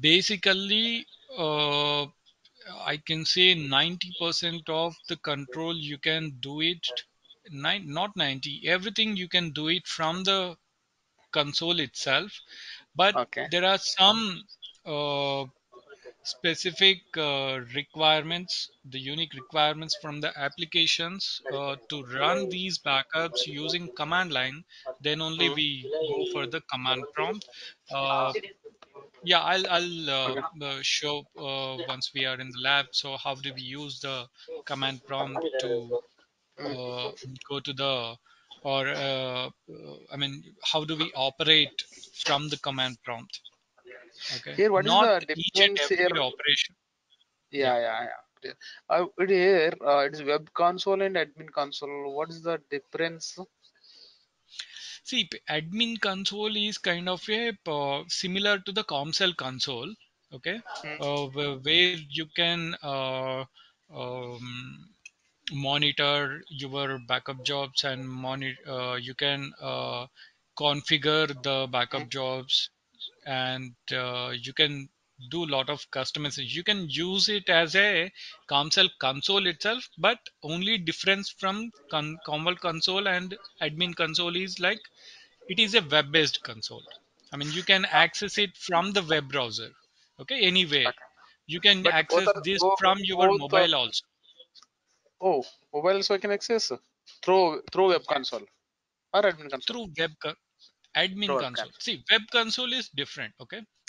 basically, I can say 90% of the control you can do it, everything you can do it from the console itself. But there are some specific requirements, the unique requirements from the applications to run these backups using command line. Then only we go for the command prompt. I'll show once we are in the lab. So how do we use the command prompt to go to the, or how do we operate from the command prompt? Here, what not is the difference here? Operation. Here it is web console and admin console. What is the difference? See, admin console is kind of a similar to the COMSOL console. Where you can monitor your backup jobs and monitor. You can configure the backup jobs. And you can do a lot of customization. You can use it as a COMSOL console itself, but only difference from Commvault console and admin console is like it is a web-based console. I mean, you can access it from the web browser. Anywhere you can access this from your mobile also. Oh, mobile also I can access through web console or admin console. Through web console. Admin console. See, web console is different.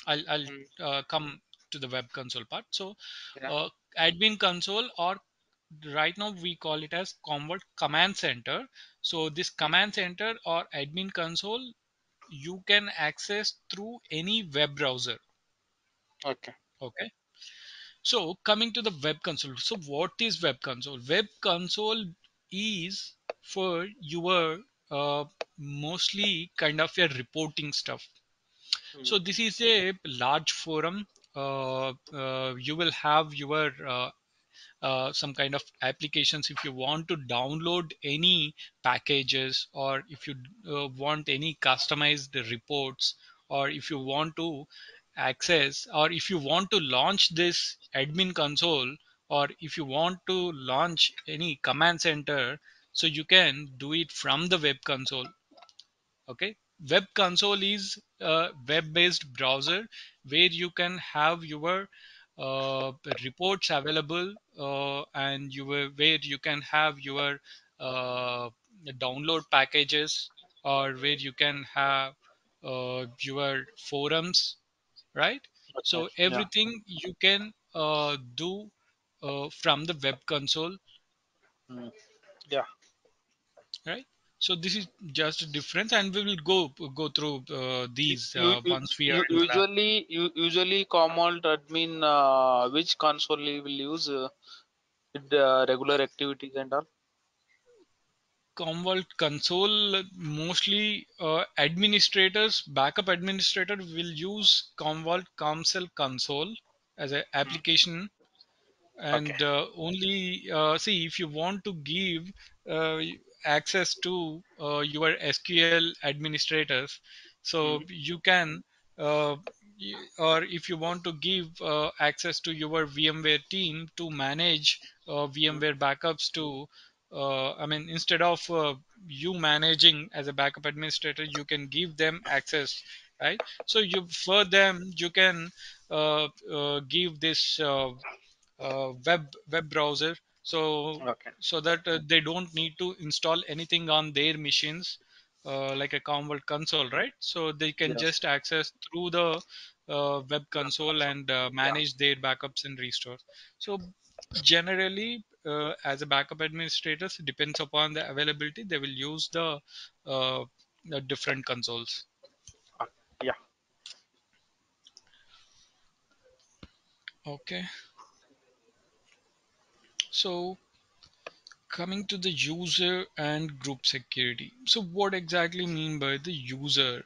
I'll come to the web console part. So admin console, or right now we call it as Commvault Command Center. So this Command Center or admin console you can access through any web browser. Okay. So coming to the web console. So what is web console? Web console is for your mostly kind of your reporting stuff. So this is a large forum. You will have your some kind of applications. If you want to download any packages, or if you want any customized reports, or if you want to access, or if you want to launch this admin console, or if you want to launch any command center, so you can do it from the web console. Okay, web console is a web-based browser where you can have your reports available, and where you can have your download packages, or where you can have your forums, right? Okay. So everything you can do from the web console. Right. So this is just a difference, and we will go through these once we are. Usually, Command admin, which console we will use with the regular activities and all? Commvault console, mostly administrators, backup administrator will use Commvault Comcel console as an application, and only see if you want to give access to your SQL administrators, so you can, or if you want to give access to your VMware team to manage VMware backups to. I mean, instead of you managing as a backup administrator, you can give them access, right? So for them, you can give this web browser, so so that they don't need to install anything on their machines, like a Commvault console, right? So they can just access through the web console and manage their backups and restores. So generally, as a backup administrator, it depends upon the availability. They will use the different consoles. Okay. So coming to the user and group security. So what exactly mean by the user?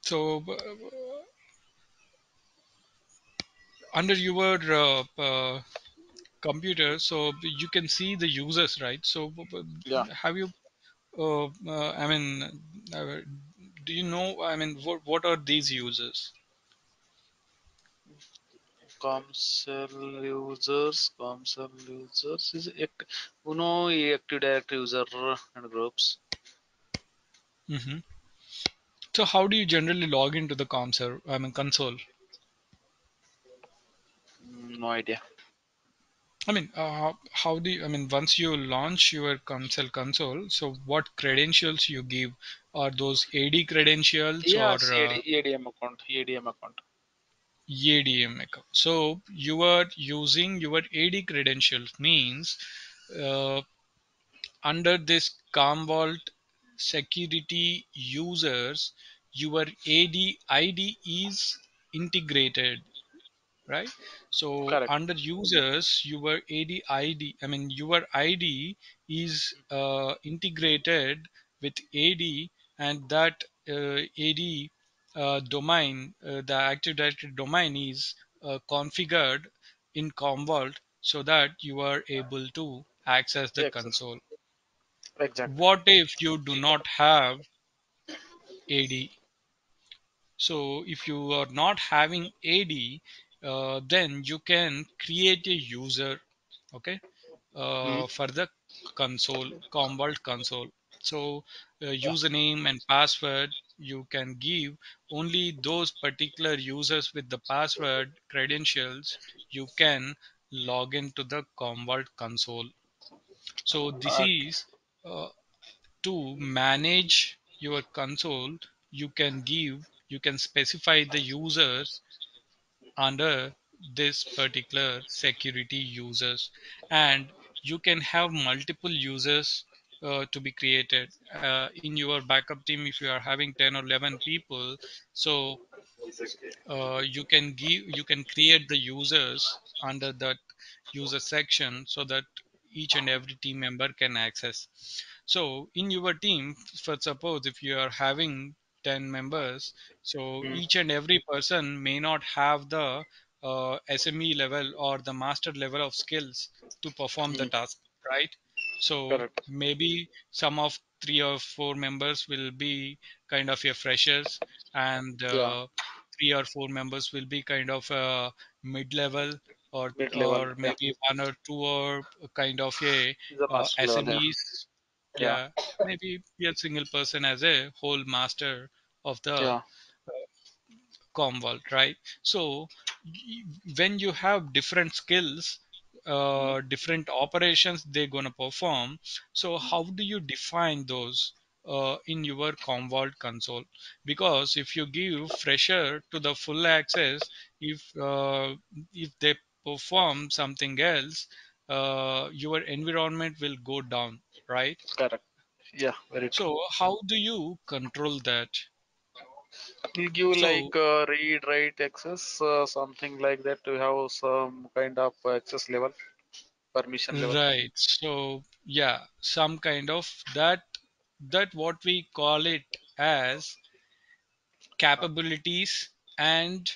So under your computer, so you can see the users, right? So have you, I mean, do you know, I mean, what are these users? Comcel users is, you know, Active Directory user and groups. So how do you generally log into the Comcel, I mean, console? No idea. I mean, how do you, I mean, once you launch your Comcel console, so what credentials you give? Are those AD credentials? Or ADM account. So you are using your AD credentials, means under this Commvault security users, your AD ID is integrated, right? So under users, your AD ID, I mean, your ID is integrated with AD, and that AD domain, the Active Directory domain is configured in Commvault so that you are able to access the console. What if you do not have AD? So if you are not having AD, then you can create a user, for the console, Commvault console. So username and password, you can give only those particular users with the password credentials. You can log into the Commvault console. So this is to manage your console. You can specify the users under this particular security users, and you can have multiple users to be created in your backup team. If you are having 10 or 11 people, so you can create the users under that user section so that each and every team member can access. So in your team, for suppose if you are having 10 members, so each and every person may not have the SME level or the master level of skills to perform the task, right? So correct. Maybe some of 3 or 4 members will be kind of your freshers, and 3 or 4 members will be kind of mid-level, or maybe 1 or 2 are kind of a SMEs. Maybe a single person as a whole master of the Commvault, right? So when you have different skills, different operations they're going to perform, so how do you define those in your Commvault console? Because if you give fresher to the full access, if they perform something else, your environment will go down, right? Correct. Yeah, very true. So how do you control that? You give read, write access, something like that, to have some kind of access level, permission level. Right. So some kind of that what we call it as capabilities and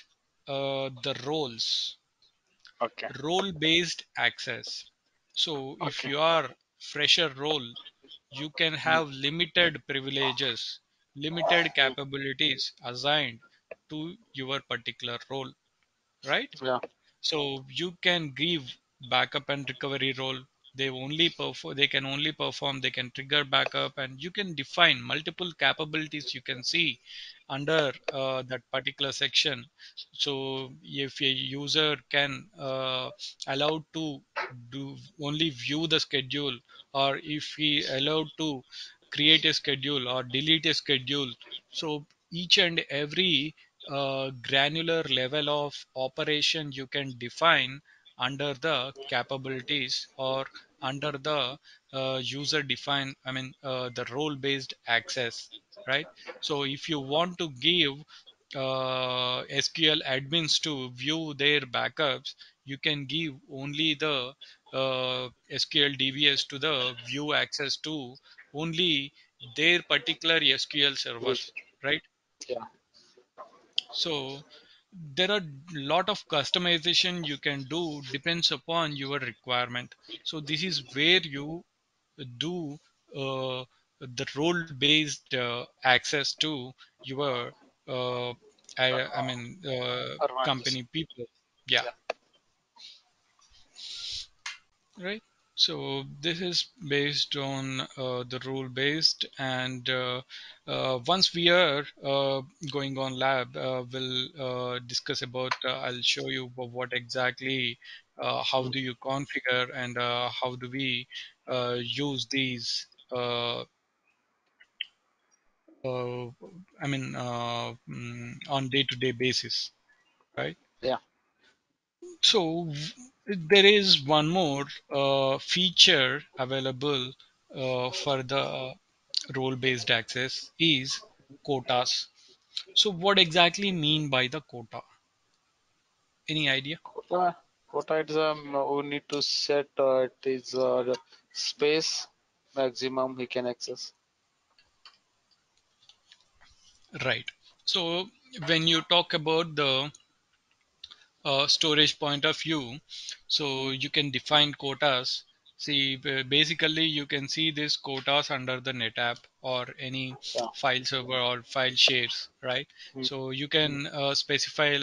the roles. Okay. Role-based access. So if you are fresher role, you can have limited privileges, limited capabilities assigned to your particular role, right? Yeah. So you can give backup and recovery role. They can trigger backup, and you can define multiple capabilities you can see under that particular section. So if a user can allowed to do only view the schedule, or if he allowed to create a schedule or delete a schedule, so each and every granular level of operation you can define under the capabilities or under the the role-based access, right? So if you want to give SQL admins to view their backups, you can give only the SQL DBAs to the view access to only their particular SQL servers, right? Yeah. So there are a lot of customization you can do, depends upon your requirement. So this is where you do the role-based access to your company people. Right. So this is based on the role-based, and once we are going on lab, we'll discuss about, I'll show you what exactly, how do you configure, and how do we use these, on day-to-day basis, right? Yeah. So there is one more feature available for the role-based access is quotas. So what exactly mean by the quota? Any idea? Quota is we need to set it is the space maximum we can access. Right. So when you talk about the storage point of view, so you can define quotas. See, basically you can see this quotas under the NetApp or any file server or file shares, right? So you can specify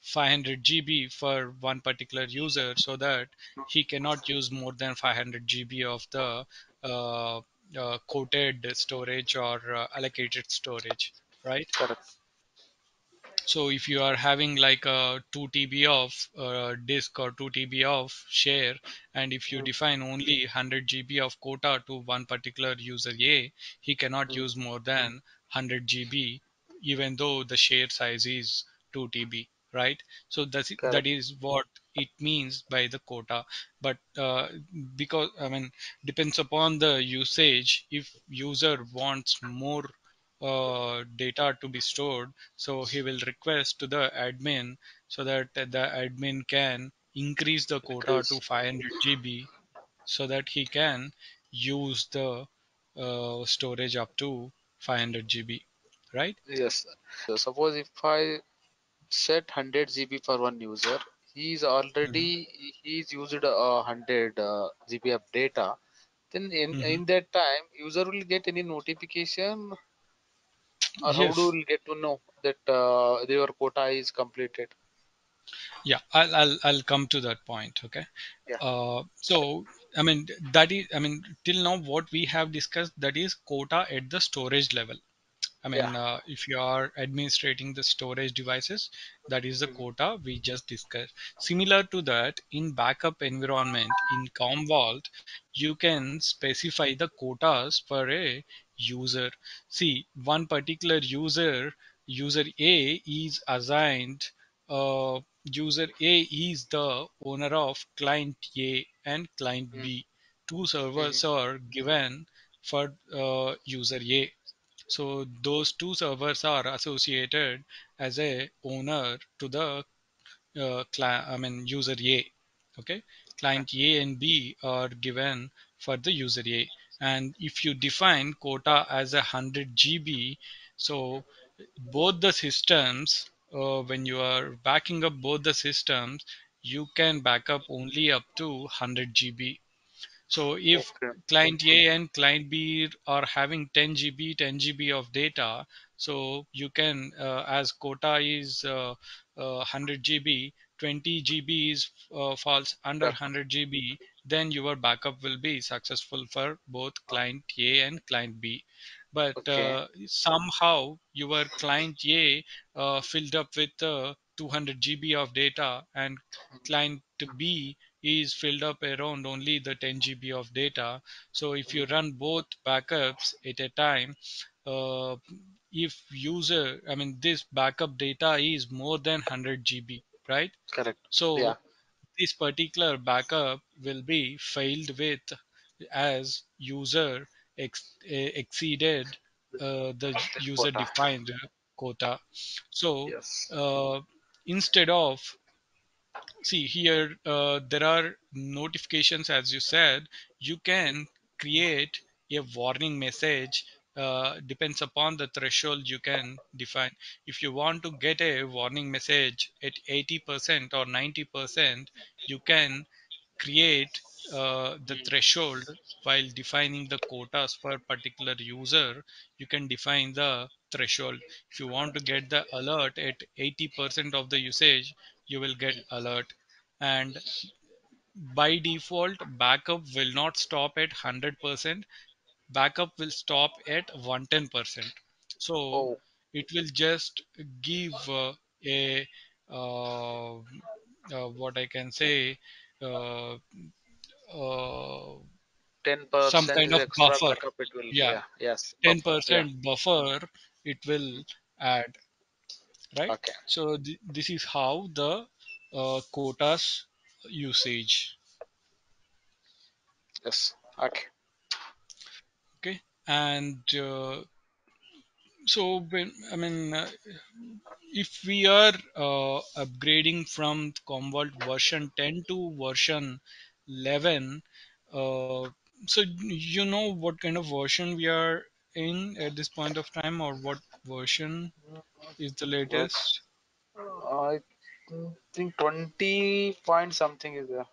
500 GB for one particular user, so that he cannot use more than 500 GB of the quoted storage or allocated storage, right? Correct. So if you are having a 2 TB of disk or 2 TB of share, and if you define only 100 GB of quota to one particular user A, he cannot use more than 100 GB, even though the share size is 2 TB, right? So that is what it means by the quota. But because, I mean, depends upon the usage. If user wants more data to be stored, so he will request to the admin so that the admin can increase the quota to 500 GB so that he can use the storage up to 500 GB, right? Yes. So suppose if I set 100 GB for one user, he's used 100 GB of data. Then in that time, user will get any notification, or how do we get to know that your quota is completed? Yeah, I'll come to that point. Okay. Yeah. So I mean, that is, I mean, till now what we have discussed, that is quota at the storage level. I mean, if you are administrating the storage devices, that is the quota we just discussed. Similar to that, in backup environment, in Commvault, you can specify the quotas for a user. See, one particular user, user A, is assigned, user A is the owner of client A and client B. Two servers are given for user A. So those two servers are associated as a owner to the user A. Okay, client A and B are given for the user A. And if you define quota as 100 GB, so both the systems, when you are backing up both the systems, you can back up only up to 100 GB. So if client A and client B are having 10 GB of data, so you can, as quota is 100 GB, 20 GB is falls under 100 GB, then your backup will be successful for both client A and client B. But somehow your client A filled up with 200 GB of data, and client B is filled up around only the 10 GB of data. So if you run both backups at a time, if user, I mean, this backup data is more than 100 GB, right? Correct. So this particular backup will be failed with as user exceeded the user defined quota. So instead of, see here, there are notifications, as you said. You can create a warning message, depends upon the threshold you can define. If you want to get a warning message at 80% or 90%, you can create the threshold. While defining the quotas for a particular user, you can define the threshold. If you want to get the alert at 80% of the usage, you will get alert. And by default, backup will not stop at 100%. Backup will stop at 110%. So it will just give what I can say, 10% some kind of buffer. Yes, 10% buffer it will add. Right. Okay. So this is how the quotas usage. Yes. Okay. Okay. And so when, I mean, if we are upgrading from Commvault version 10 to version 11, so you know what kind of version we are in at this point of time, or what version is the latest? I think 20 point something is there.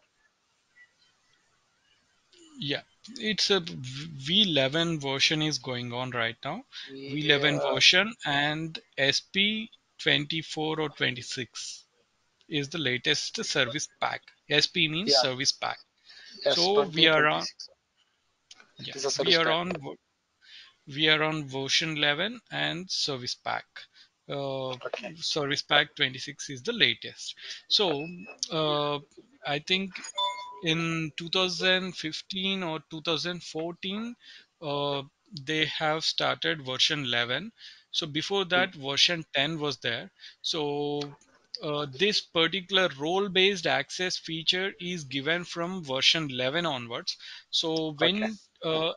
Yeah, it's a V11 version is going on right now. V11 version, and SP 24 or 26 is the latest service pack. SP means service pack. Yes, so we are on. We are on version 11 and service pack. Service pack 26 is the latest. So I think in 2015 or 2014, they have started version 11. So before that, version 10 was there. So this particular role-based access feature is given from version 11 onwards. So when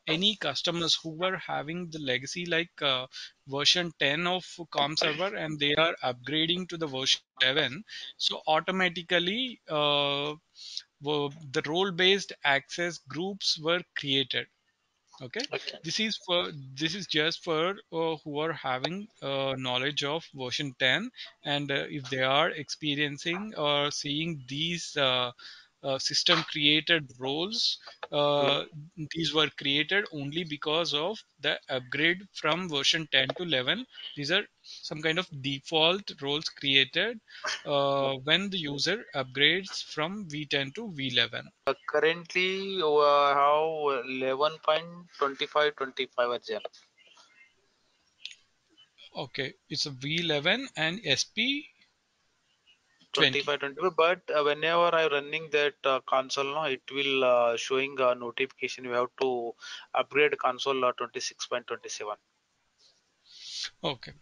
any customers who were having the legacy like version 10 of COM server and they are upgrading to the version 11, so automatically the role-based access groups were created. Okay. This is just for who are having knowledge of version 10, and if they are experiencing or seeing these system created roles, these were created only because of the upgrade from version 10 to 11. These are some kind of default roles created when the user upgrades from V10 to V11. Currently, how 11.2525 version? Okay, it's a V11 and SP. 25, but whenever I'm running that console now, it will showing a notification you have to upgrade console 26.27. Okay,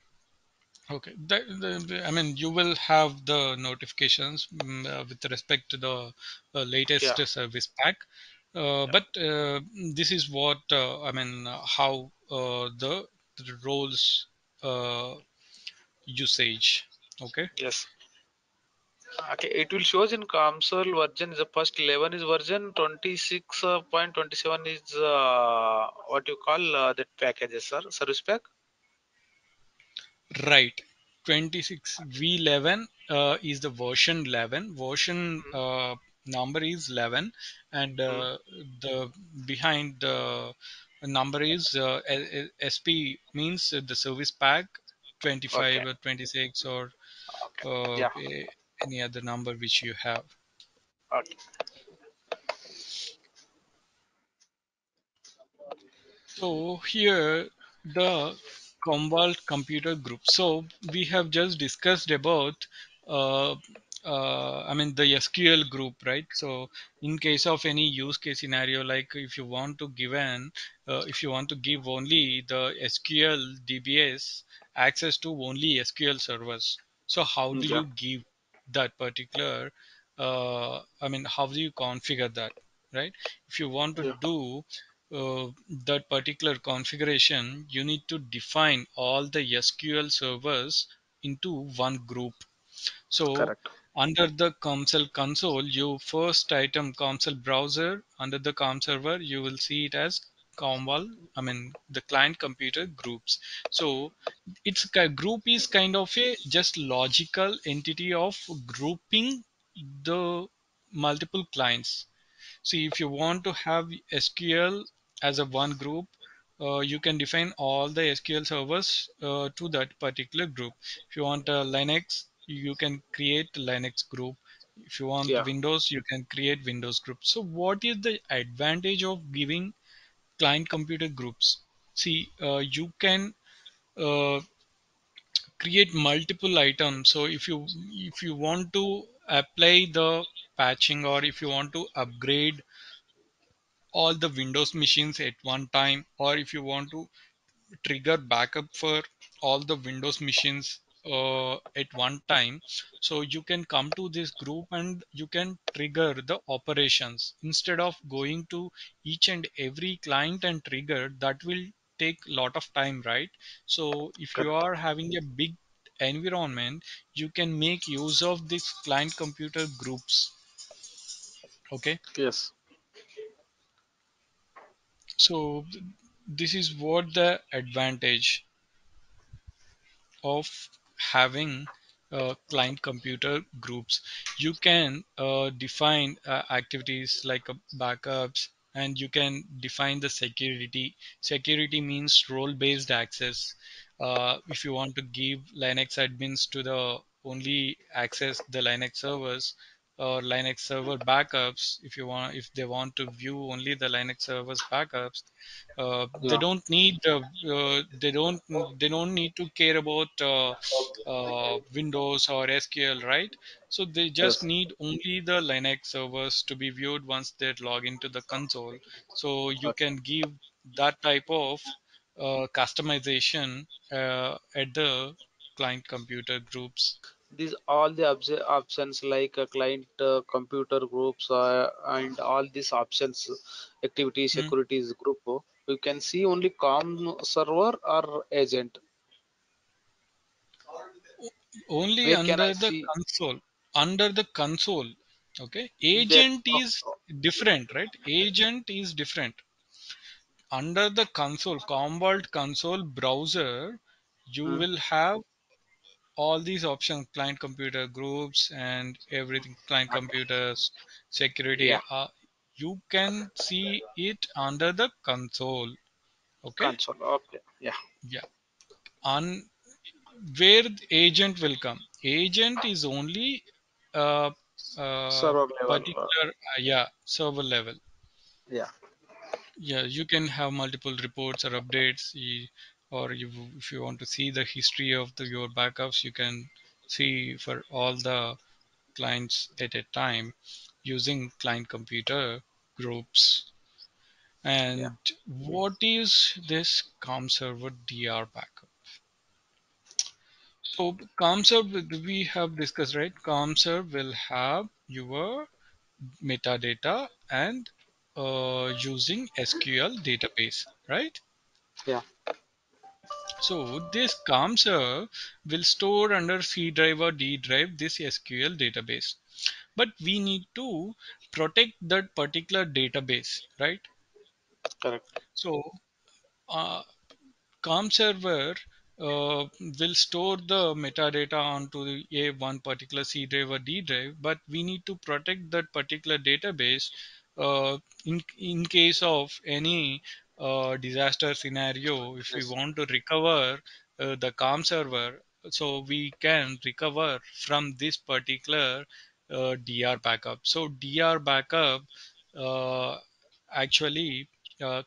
I mean, you will have the notifications with respect to the latest service pack, but this is what I mean, how the roles usage. Okay, yes. Okay, it will shows in console version is the first 11 is version 26.27 is what you call that packages, sir, service pack. Right, 26 V11 is the version 11. Version number is 11, and the behind the number is SP means the service pack 25 or 26 or any other number which you have. So here the Commvault computer group. So we have just discussed about I mean the SQL group, right? So in case of any use case scenario, like if you want to give give only the SQL DBAs access to only SQL servers, so how do you give that particular I mean, how do you configure that, right? If you want to do that particular configuration, you need to define all the SQL servers into one group. So under the COMSEL console, you first item COMSEL browser, under the COM server you will see it as Commvault, I mean the client computer groups. So it's group is kind of a just logical entity of grouping the multiple clients. See, if you want to have SQL as a one group, you can define all the SQL servers to that particular group. If you want Linux, you can create Linux group. If you want Windows, you can create Windows group. So what is the advantage of giving client computer groups? See, you can create multiple items. So if you want to apply the patching, or if you want to upgrade all the Windows machines at one time, or if you want to trigger backup for all the Windows machines at one time, so you can come to this group and you can trigger the operations instead of going to each and every client and trigger. That will take a lot of time, right? So if you are having a big environment, you can make use of this client computer groups. Okay, yes. So this is what the advantage of having client computer groups. You can define activities like backups, and you can define the security means role-based access. If you want to give Linux admins to the only access the Linux servers, or Linux server backups, if they want to view only the Linux servers backups, they don't need to care about Windows or SQL, right? So they just need only the Linux servers to be viewed once they log into the console. So you can give that type of customization at the client computer groups. These all the options like client computer groups and all these options, activity securities group, you can see only COM server or agent. Only where under the console. Under the console, okay. Agent is different, right? Agent is different. Under the console, Commvault console browser, you will have all these options: client computer groups and everything, client computers, security. You can see it under the console. Okay. Console. Okay. Yeah. Yeah. On where the agent will come. Agent is only server level. Server level. Yeah. Yeah. You can have multiple reports or updates. Or if you want to see the history of your backups, you can see for all the clients at a time using client computer groups. And what is this COM server DR backup? So COM server, we have discussed, right? COM server will have your metadata and using SQL database, right? Yeah. So this COM server will store under C drive or D drive this SQL database. But we need to protect that particular database, right? Correct. So COM server will store the metadata onto a one particular C drive or D drive, but we need to protect that particular database in case of any disaster scenario. If we want to recover the COM server, so we can recover from this particular DR backup. So DR backup actually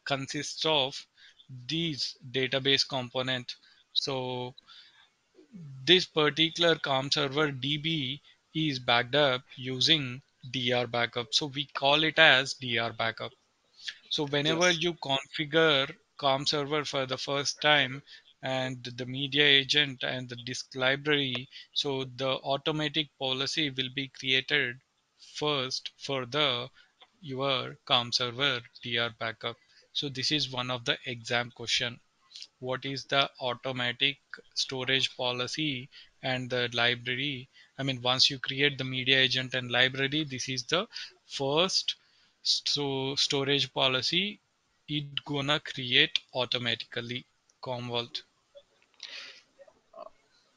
consists of these database component. So this particular COM server DB is backed up using DR backup. So we call it as DR backup. So whenever you configure COM server for the first time and the media agent and the disk library, so the automatic policy will be created first for the your COM server DR backup. So this is one of the exam question. What is the automatic storage policy and the library? I mean, once you create the media agent and library, this is the first storage policy it gonna create automatically, Commvault.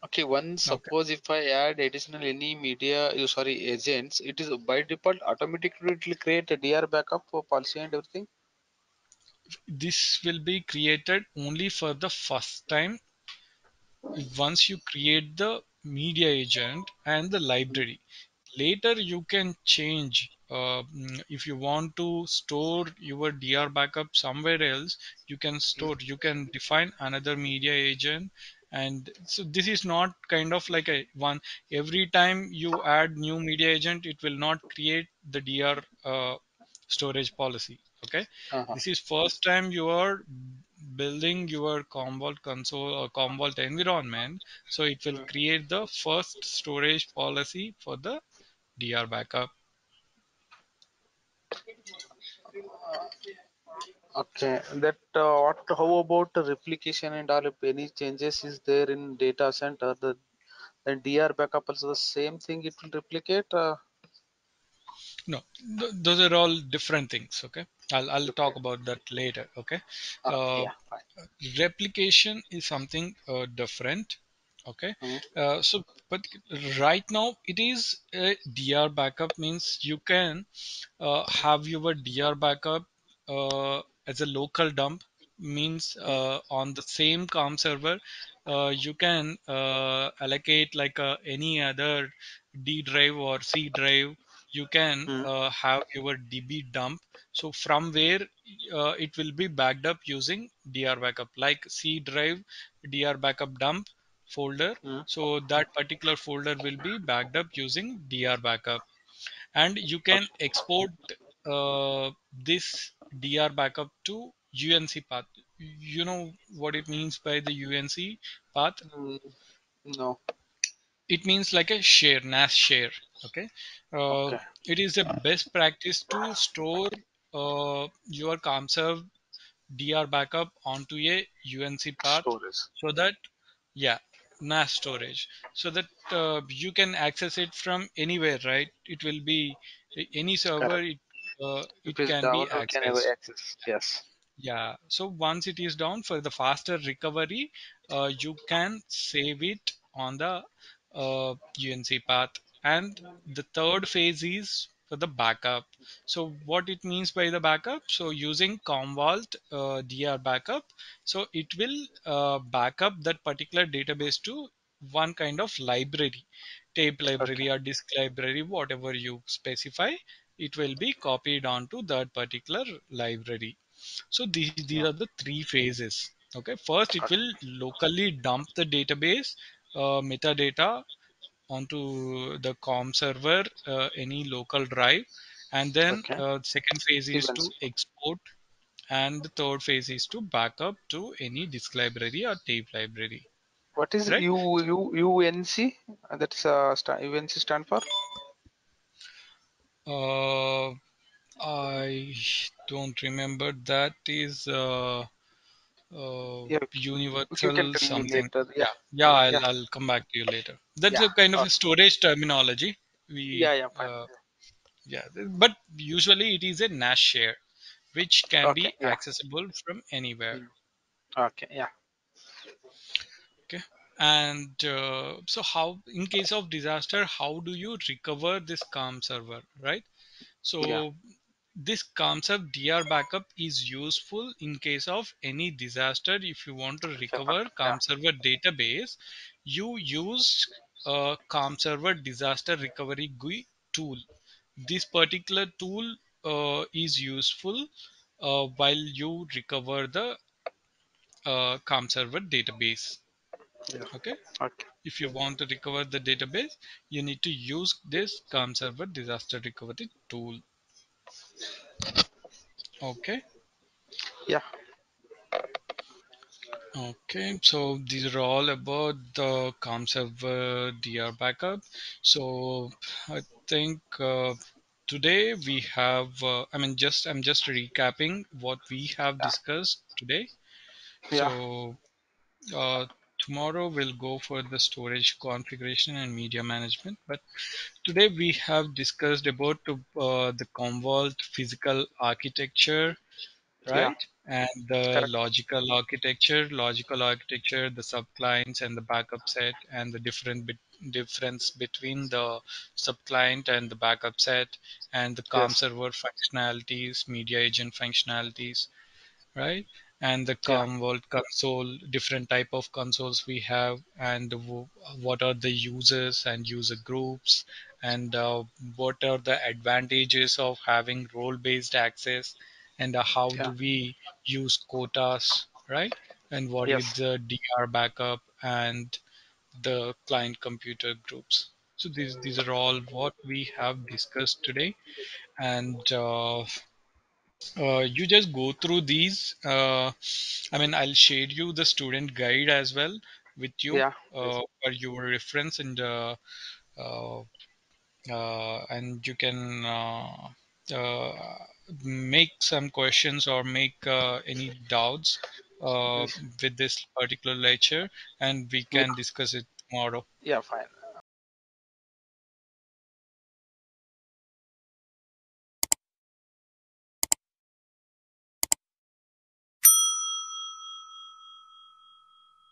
Okay, suppose if I add additional any agents, it is by default automatically it will create a DR backup for policy and everything. This will be created only for the first time once you create the media agent and the library. Later you can change. If you want to store your DR backup somewhere else, you can store, you can define another media agent. And so this is not kind of like a one, every time you add new media agent, it will not create the DR storage policy. Okay. This is first time you are building your Commvault console or Commvault environment. So it will create the first storage policy for the DR backup. Okay, that how about the replication and all? If any changes is there in data center, the DR backup also the same thing it will replicate? No, those are all different things. Okay, I'll talk about that later. Okay, replication is something different. Okay, so but right now it is a DR backup, means you can have your DR backup as a local dump, means on the same COM server you can allocate like any other D drive or C drive, you can have your DB dump. So from where it will be backed up using DR backup, like C drive DR backup dump folder. So that particular folder will be backed up using DR backup. And you can export this DR backup to UNC path. You know what it means by the UNC path? No. It means like a share, NAS share. Okay. It is a best practice to store your ComServe DR backup onto a UNC path so that, yeah, NAS storage, so that you can access it from anywhere, right? It will be any server, it can be accessed. Yes. Yeah. So once it is down, for the faster recovery, you can save it on the UNC path. And the third phase is for the backup. So what it means by the backup? So using Commvault DR backup, so it will back up that particular database to one kind of library, tape library or disk library, whatever you specify. It will be copied onto that particular library. So these are the three phases. Okay, first it will locally dump the database metadata onto the COM server, any local drive, and then second phase is to export, and the third phase is to back up to any disk library or tape library. What is UNC? That's UNC stand for? I don't remember. That is universal something. I'll come back to you later. That's a kind of a storage terminology. But usually it is a NAS share, which can be accessible from anywhere. And so how, in case of disaster, how do you recover this COM server, right? So this ComServe DR backup is useful in case of any disaster. If you want to recover ComServer database, you use a ComServer disaster recovery GUI tool. This particular tool is useful while you recover the ComServer database. If you want to recover the database, you need to use this ComServer disaster recovery tool. So these are all about the ComServe DR backup. So I think today we have I'm just recapping what we have discussed today. So tomorrow we'll go for the storage configuration and media management, but today we have discussed about the Commvault physical architecture, right? And the logical architecture, the subclients and the backup set, and the difference between the subclient and the backup set, and the COM server functionalities, media agent functionalities, right? And the Commvault console, different type of consoles we have, and what are the users and user groups, and what are the advantages of having role-based access, and how do we use quotas, right? And what is the DR backup and the client computer groups. So these are all what we have discussed today. And you just go through these. I'll share you the student guide as well with you for your reference, and you can make some questions or make any doubts with this particular lecture, and we can discuss it tomorrow.